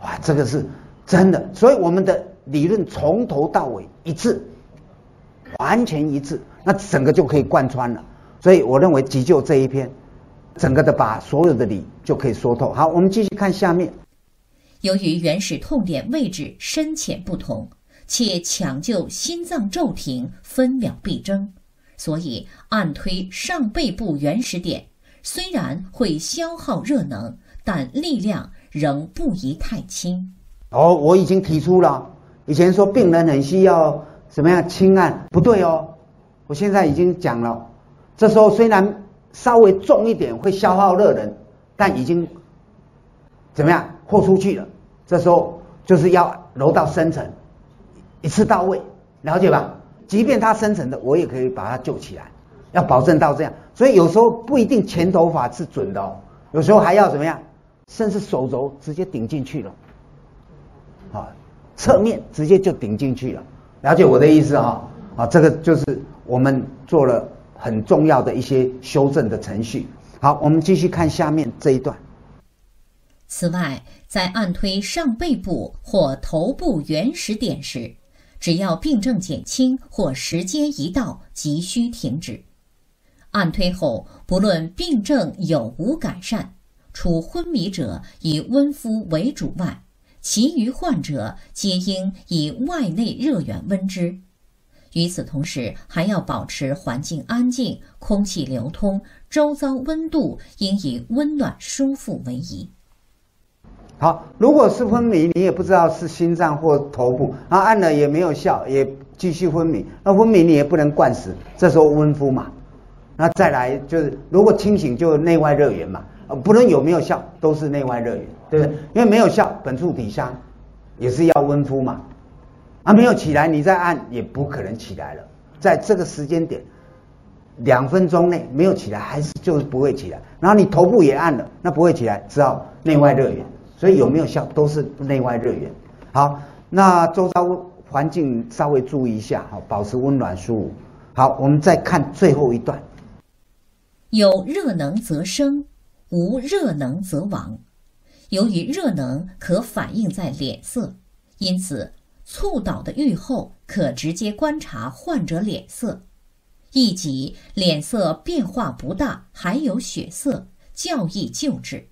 哇，这个是真的，所以我们的理论从头到尾一致，完全一致，那整个就可以贯穿了。所以我认为急救这一篇，整个的把所有的理就可以说透。好，我们继续看下面。由于原始痛点位置深浅不同，且抢救心脏骤停分秒必争，所以按推上背部原始点虽然会消耗热能，但力量仍不宜太轻。哦，我已经提出了，以前说病人很需要怎么样轻按，不对哦，我现在已经讲了，这时候虽然稍微重一点会消耗热能，但已经怎么样豁出去了，这时候就是要揉到深层。一次到位，了解吧？即便它深层的，我也可以把它救起来，要保证到这样。所以有时候不一定前头法是准的哦，有时候还要怎么样？甚至手肘直接顶进去了，啊，侧面直接就顶进去了，了解我的意思哈、哦？啊，这个就是我们做了很重要的一些修正的程序。好，我们继续看下面这一段。此外，在按推上背部或头部原始点时，只要病症减轻或时间一到，急需停止。按推后，不论病症有无改善，除昏迷者以温敷为主外，其余患者皆应以外内热源温之。与此同时，还要保持环境安静，空气流通，周遭温度应以温暖舒服为宜。好，如果是昏迷，你也不知道是心脏或头部，然后按了也没有效，也继续昏迷。那昏迷你也不能灌食，这时候温敷嘛。那再来就是，如果清醒就内外热源嘛，不论有没有效，都是内外热源，对不对？因为没有效，本处体伤，也是要温敷嘛。啊，没有起来，你再按也不可能起来了。在这个时间点，两分钟内没有起来，还是就是不会起来。然后你头部也按了，那不会起来，只好内外热源。所以有没有效都是内外热源。好，那周遭环境稍微注意一下，好，保持温暖舒服。好，我们再看最后一段。有热能则生，无热能则亡。由于热能可反映在脸色，因此猝倒的预后可直接观察患者脸色，一即脸色变化不大，还有血色，较易救治。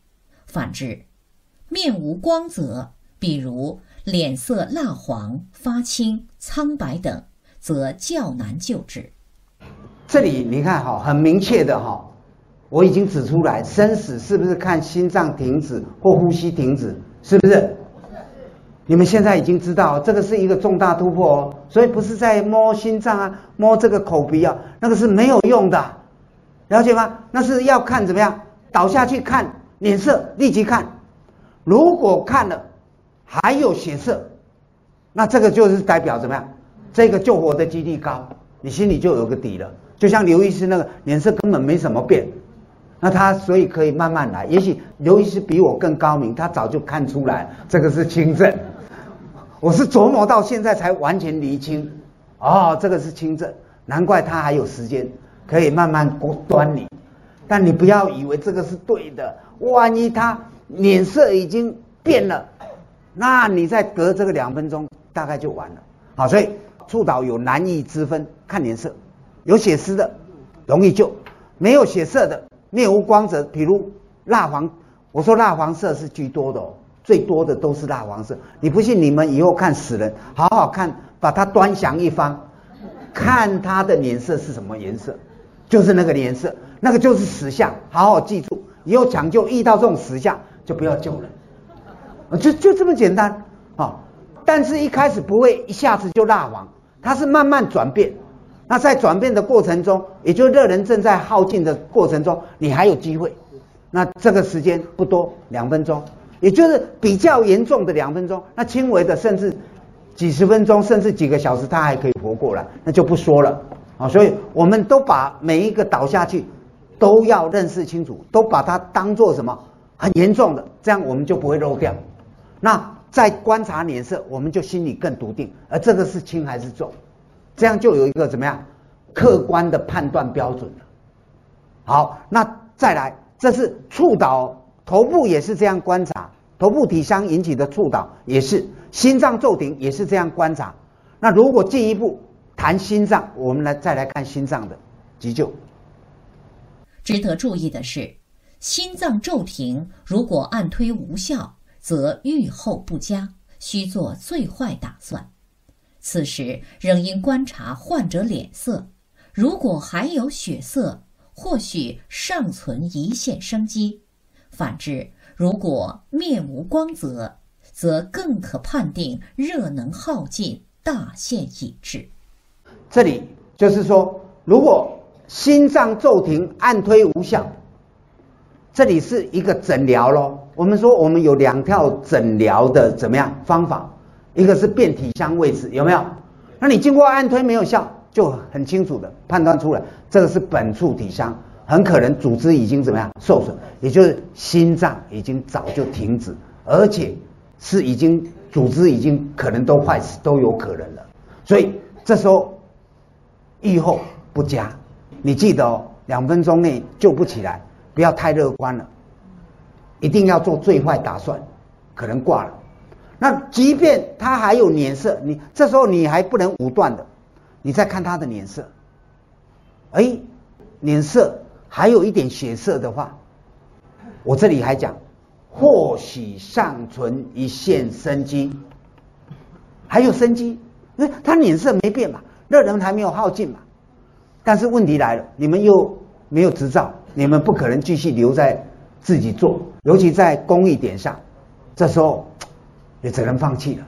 反之，面无光泽，比如脸色蜡黄、发青、苍白等，则较难救治。这里你看哈，很明确的哈，我已经指出来，生死是不是看心脏停止或呼吸停止？是不是？你们现在已经知道，这个是一个重大突破哦，所以不是在摸心脏啊，摸这个口鼻啊，那个是没有用的，了解吗？那是要看怎么样，倒下去看脸色，立即看。如果看了还有血色，那这个就是代表怎么样？这个救活的几率高，你心里就有个底了。就像刘医师那个脸色根本没什么变，那他所以可以慢慢来。也许刘医师比我更高明，他早就看出来这个是轻症，我是琢磨到现在才完全厘清，哦，这个是轻症，难怪他还有时间可以慢慢端倪。但你不要以为这个是对的，万一他脸色已经变了，那你再隔这个两分钟大概就完了。好，所以触导有难易之分，看脸色，有血丝的容易救，没有血色的面无光泽，比如蜡黄，我说蜡黄色是居多的哦。 最多的都是蜡黄色，你不信？你们以后看死人，好好看，把他端详一番，看他的脸色是什么颜色，就是那个颜色，那个就是死相，好好记住。以后抢救遇到这种死相，就不要救人，就就这么简单啊、哦！但是一开始不会一下子就蜡黄，它是慢慢转变。那在转变的过程中，也就热能正在耗尽的过程中，你还有机会。那这个时间不多，两分钟。 也就是比较严重的两分钟，那轻微的甚至几十分钟，甚至几个小时，他还可以活过来，那就不说了啊。所以我们都把每一个倒下去都要认识清楚，都把它当做什么很严重的，这样我们就不会漏掉。那再观察脸色，我们就心里更笃定，而这个是轻还是重，这样就有一个怎么样客观的判断标准了。好，那再来，这是触导。 头部也是这样观察，头部体伤引起的触导也是，心脏骤停也是这样观察。那如果进一步谈心脏，我们来再来看心脏的急救。值得注意的是，心脏骤停如果按推无效，则预后不佳，需做最坏打算。此时仍应观察患者脸色，如果还有血色，或许尚存一线生机。 反之，如果面无光泽，则更可判定热能耗尽，大限已至。这里就是说，如果心脏骤停，按推无效，这里是一个诊疗咯。我们说我们有两条诊疗的怎么样方法，一个是辨体相位置，有没有？那你经过按推没有效，就很清楚的判断出来，这个是本处体伤。 很可能组织已经怎么样受损，也就是心脏已经早就停止，而且是已经组织已经可能都坏死都有可能了，所以这时候预后不佳，你记得哦，两分钟内救不起来，不要太乐观了，一定要做最坏打算，可能挂了。那即便他还有脸色，你这时候你还不能武断的，你再看他的脸色，哎，脸色。 还有一点血色的话，我这里还讲，或许尚存一线生机，还有生机，因为他脸色没变嘛，热能还没有耗尽嘛。但是问题来了，你们又没有执照，你们不可能继续留在自己做，尤其在公益点上，这时候也只能放弃了，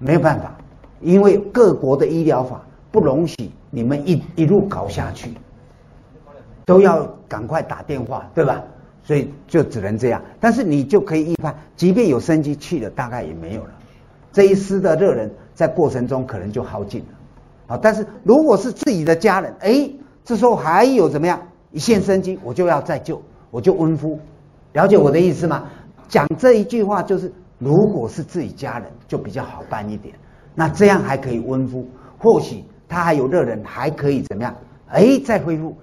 没有办法，因为各国的医疗法不容许你们一一路搞下去。 都要赶快打电话，对吧？所以就只能这样。但是你就可以预判，即便有生机去了，大概也没有了。这一丝的热能在过程中可能就耗尽了。好，但是如果是自己的家人，哎，这时候还有怎么样一线生机，我就要再救，我就温敷。了解我的意思吗？讲这一句话就是，如果是自己家人，就比较好办一点。那这样还可以温敷，或许他还有热能，还可以怎么样？哎，再恢复。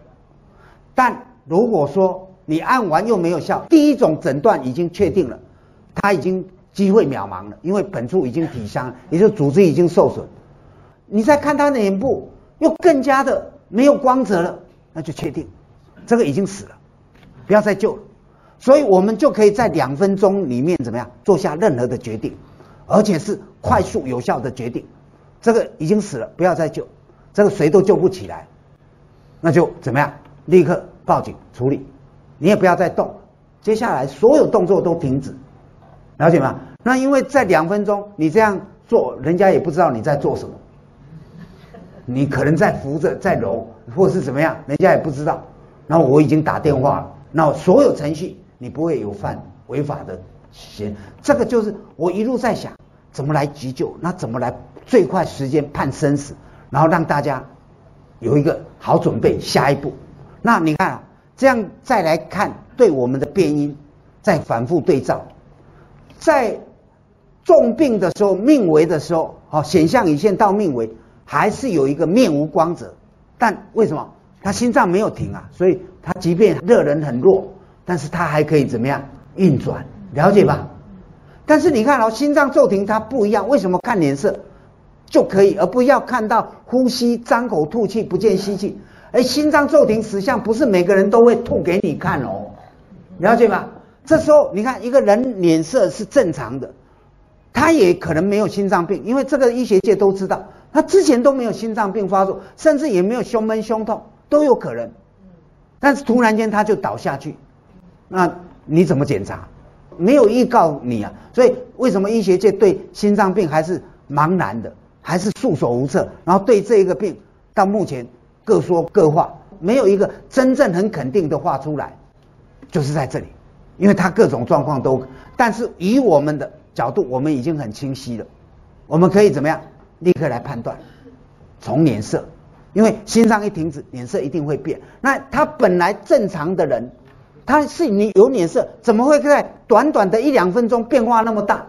但如果说你按完又没有效，第一种诊断已经确定了，他已经机会渺茫了，因为本处已经体伤，也就是组织已经受损。你再看他的脸部，又更加的没有光泽了，那就确定，这个已经死了，不要再救了。所以我们就可以在两分钟里面怎么样做下任何的决定，而且是快速有效的决定。这个已经死了，不要再救，这个谁都救不起来，那就怎么样？ 立刻报警处理，你也不要再动。接下来所有动作都停止，了解吗？那因为在两分钟你这样做，人家也不知道你在做什么，你可能在扶着、在揉，或是怎么样，人家也不知道。那我已经打电话了，那所有程序你不会有犯违法的嫌。这个就是我一路在想怎么来急救，那怎么来最快时间判生死，然后让大家有一个好准备下一步。 那你看啊，这样再来看对我们的变因，再反复对照，在重病的时候，命危的时候，好、哦，显象已现到命危，还是有一个面无光者。但为什么他心脏没有停啊？所以他即便热能很弱，但是他还可以怎么样运转？了解吧？但是你看哦，心脏骤停它不一样，为什么看脸色就可以，而不要看到呼吸张口吐气不见吸气？而心脏骤停实相不是每个人都会吐给你看哦，了解吧？这时候你看一个人脸色是正常的，他也可能没有心脏病，因为这个医学界都知道，他之前都没有心脏病发作，甚至也没有胸闷胸痛都有可能，但是突然间他就倒下去，那你怎么检查？没有预告你啊，所以为什么医学界对心脏病还是茫然的，还是束手无策？然后对这一个病到目前各说各话，没有一个真正很肯定的话出来，就是在这里，因为它各种状况都，但是以我们的角度，我们已经很清晰了，我们可以怎么样立刻来判断，从脸色，因为心脏一停止，脸色一定会变。那他本来正常的人，他是你有脸色，怎么会在短短的一两分钟变化那么大？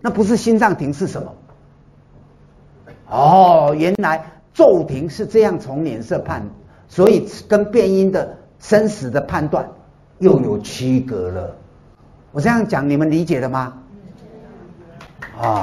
那不是心脏停是什么？哦，原来骤停是这样从脸色判，所以跟变因的生死的判断又有区隔了。我这样讲你们理解了吗？啊、哦，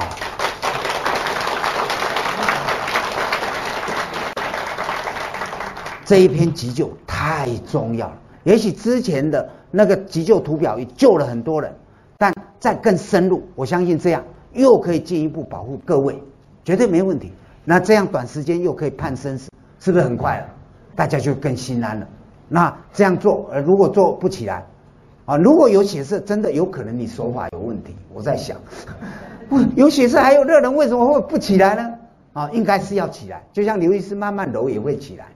这一篇急救太重要了，也许之前的那个急救图表也救了很多人，但再更深入，我相信这样又可以进一步保护各位，绝对没问题。那这样短时间又可以判生死，是不是很快了？大家就更心安了。那这样做，呃，如果做不起来，啊，如果有血色，真的有可能你手法有问题。我在想，有血色还有热能，为什么会不起来呢？啊，应该是要起来，就像刘医师慢慢揉也会起来，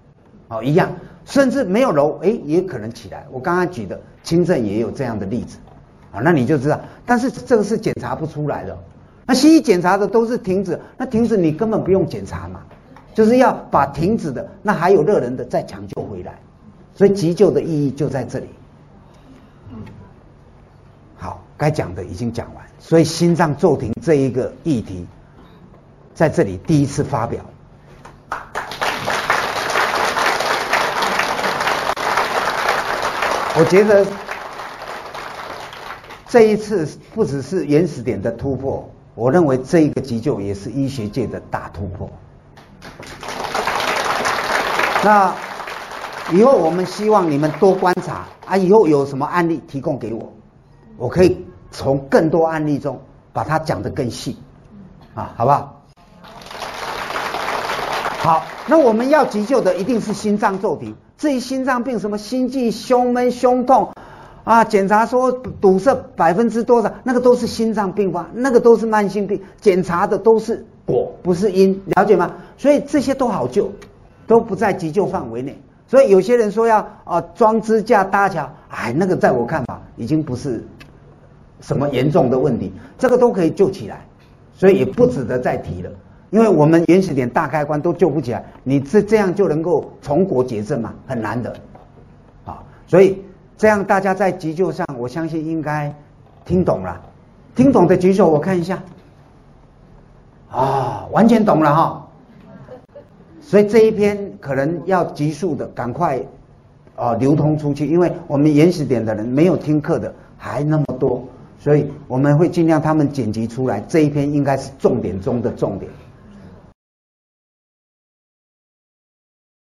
哦，一样。甚至没有揉，哎，也可能起来。我刚刚举的轻症也有这样的例子，啊，那你就知道。但是这个是检查不出来的，那西医检查的都是停止，那停止你根本不用检查嘛，就是要把停止的那还有热能的再抢救回来，所以急救的意义就在这里。好，该讲的已经讲完，所以心脏骤停这一个议题，在这里第一次发表。我觉得这一次不只是原始点的突破，我认为这一个急救也是医学界的大突破。那以后我们希望你们多观察啊，以后有什么案例提供给我，我可以从更多案例中把它讲得更细，啊，好不好？好，那我们要急救的一定是心脏骤停。至于心脏病，什么心悸、胸闷、胸痛，啊，检查说堵塞百分之多少，那个都是心脏病发，那个都是慢性病，检查的都是果，不是因，了解吗？所以这些都好救，都不在急救范围内。所以有些人说要啊装支架搭桥，哎，那个在我看法已经不是什么严重的问题，这个都可以救起来，所以也不值得再提了。因为我们原始点大开关都救不起来，你这这样就能够从果结症嘛，很难的，啊，所以这样大家在急救上，我相信应该听懂了，听懂的举手，我看一下，啊，完全懂了哈，所以这一篇可能要急速的赶快，啊，流通出去，因为我们原始点的人没有听课的还那么多，所以我们会尽量他们剪辑出来，这一篇应该是重点中的重点。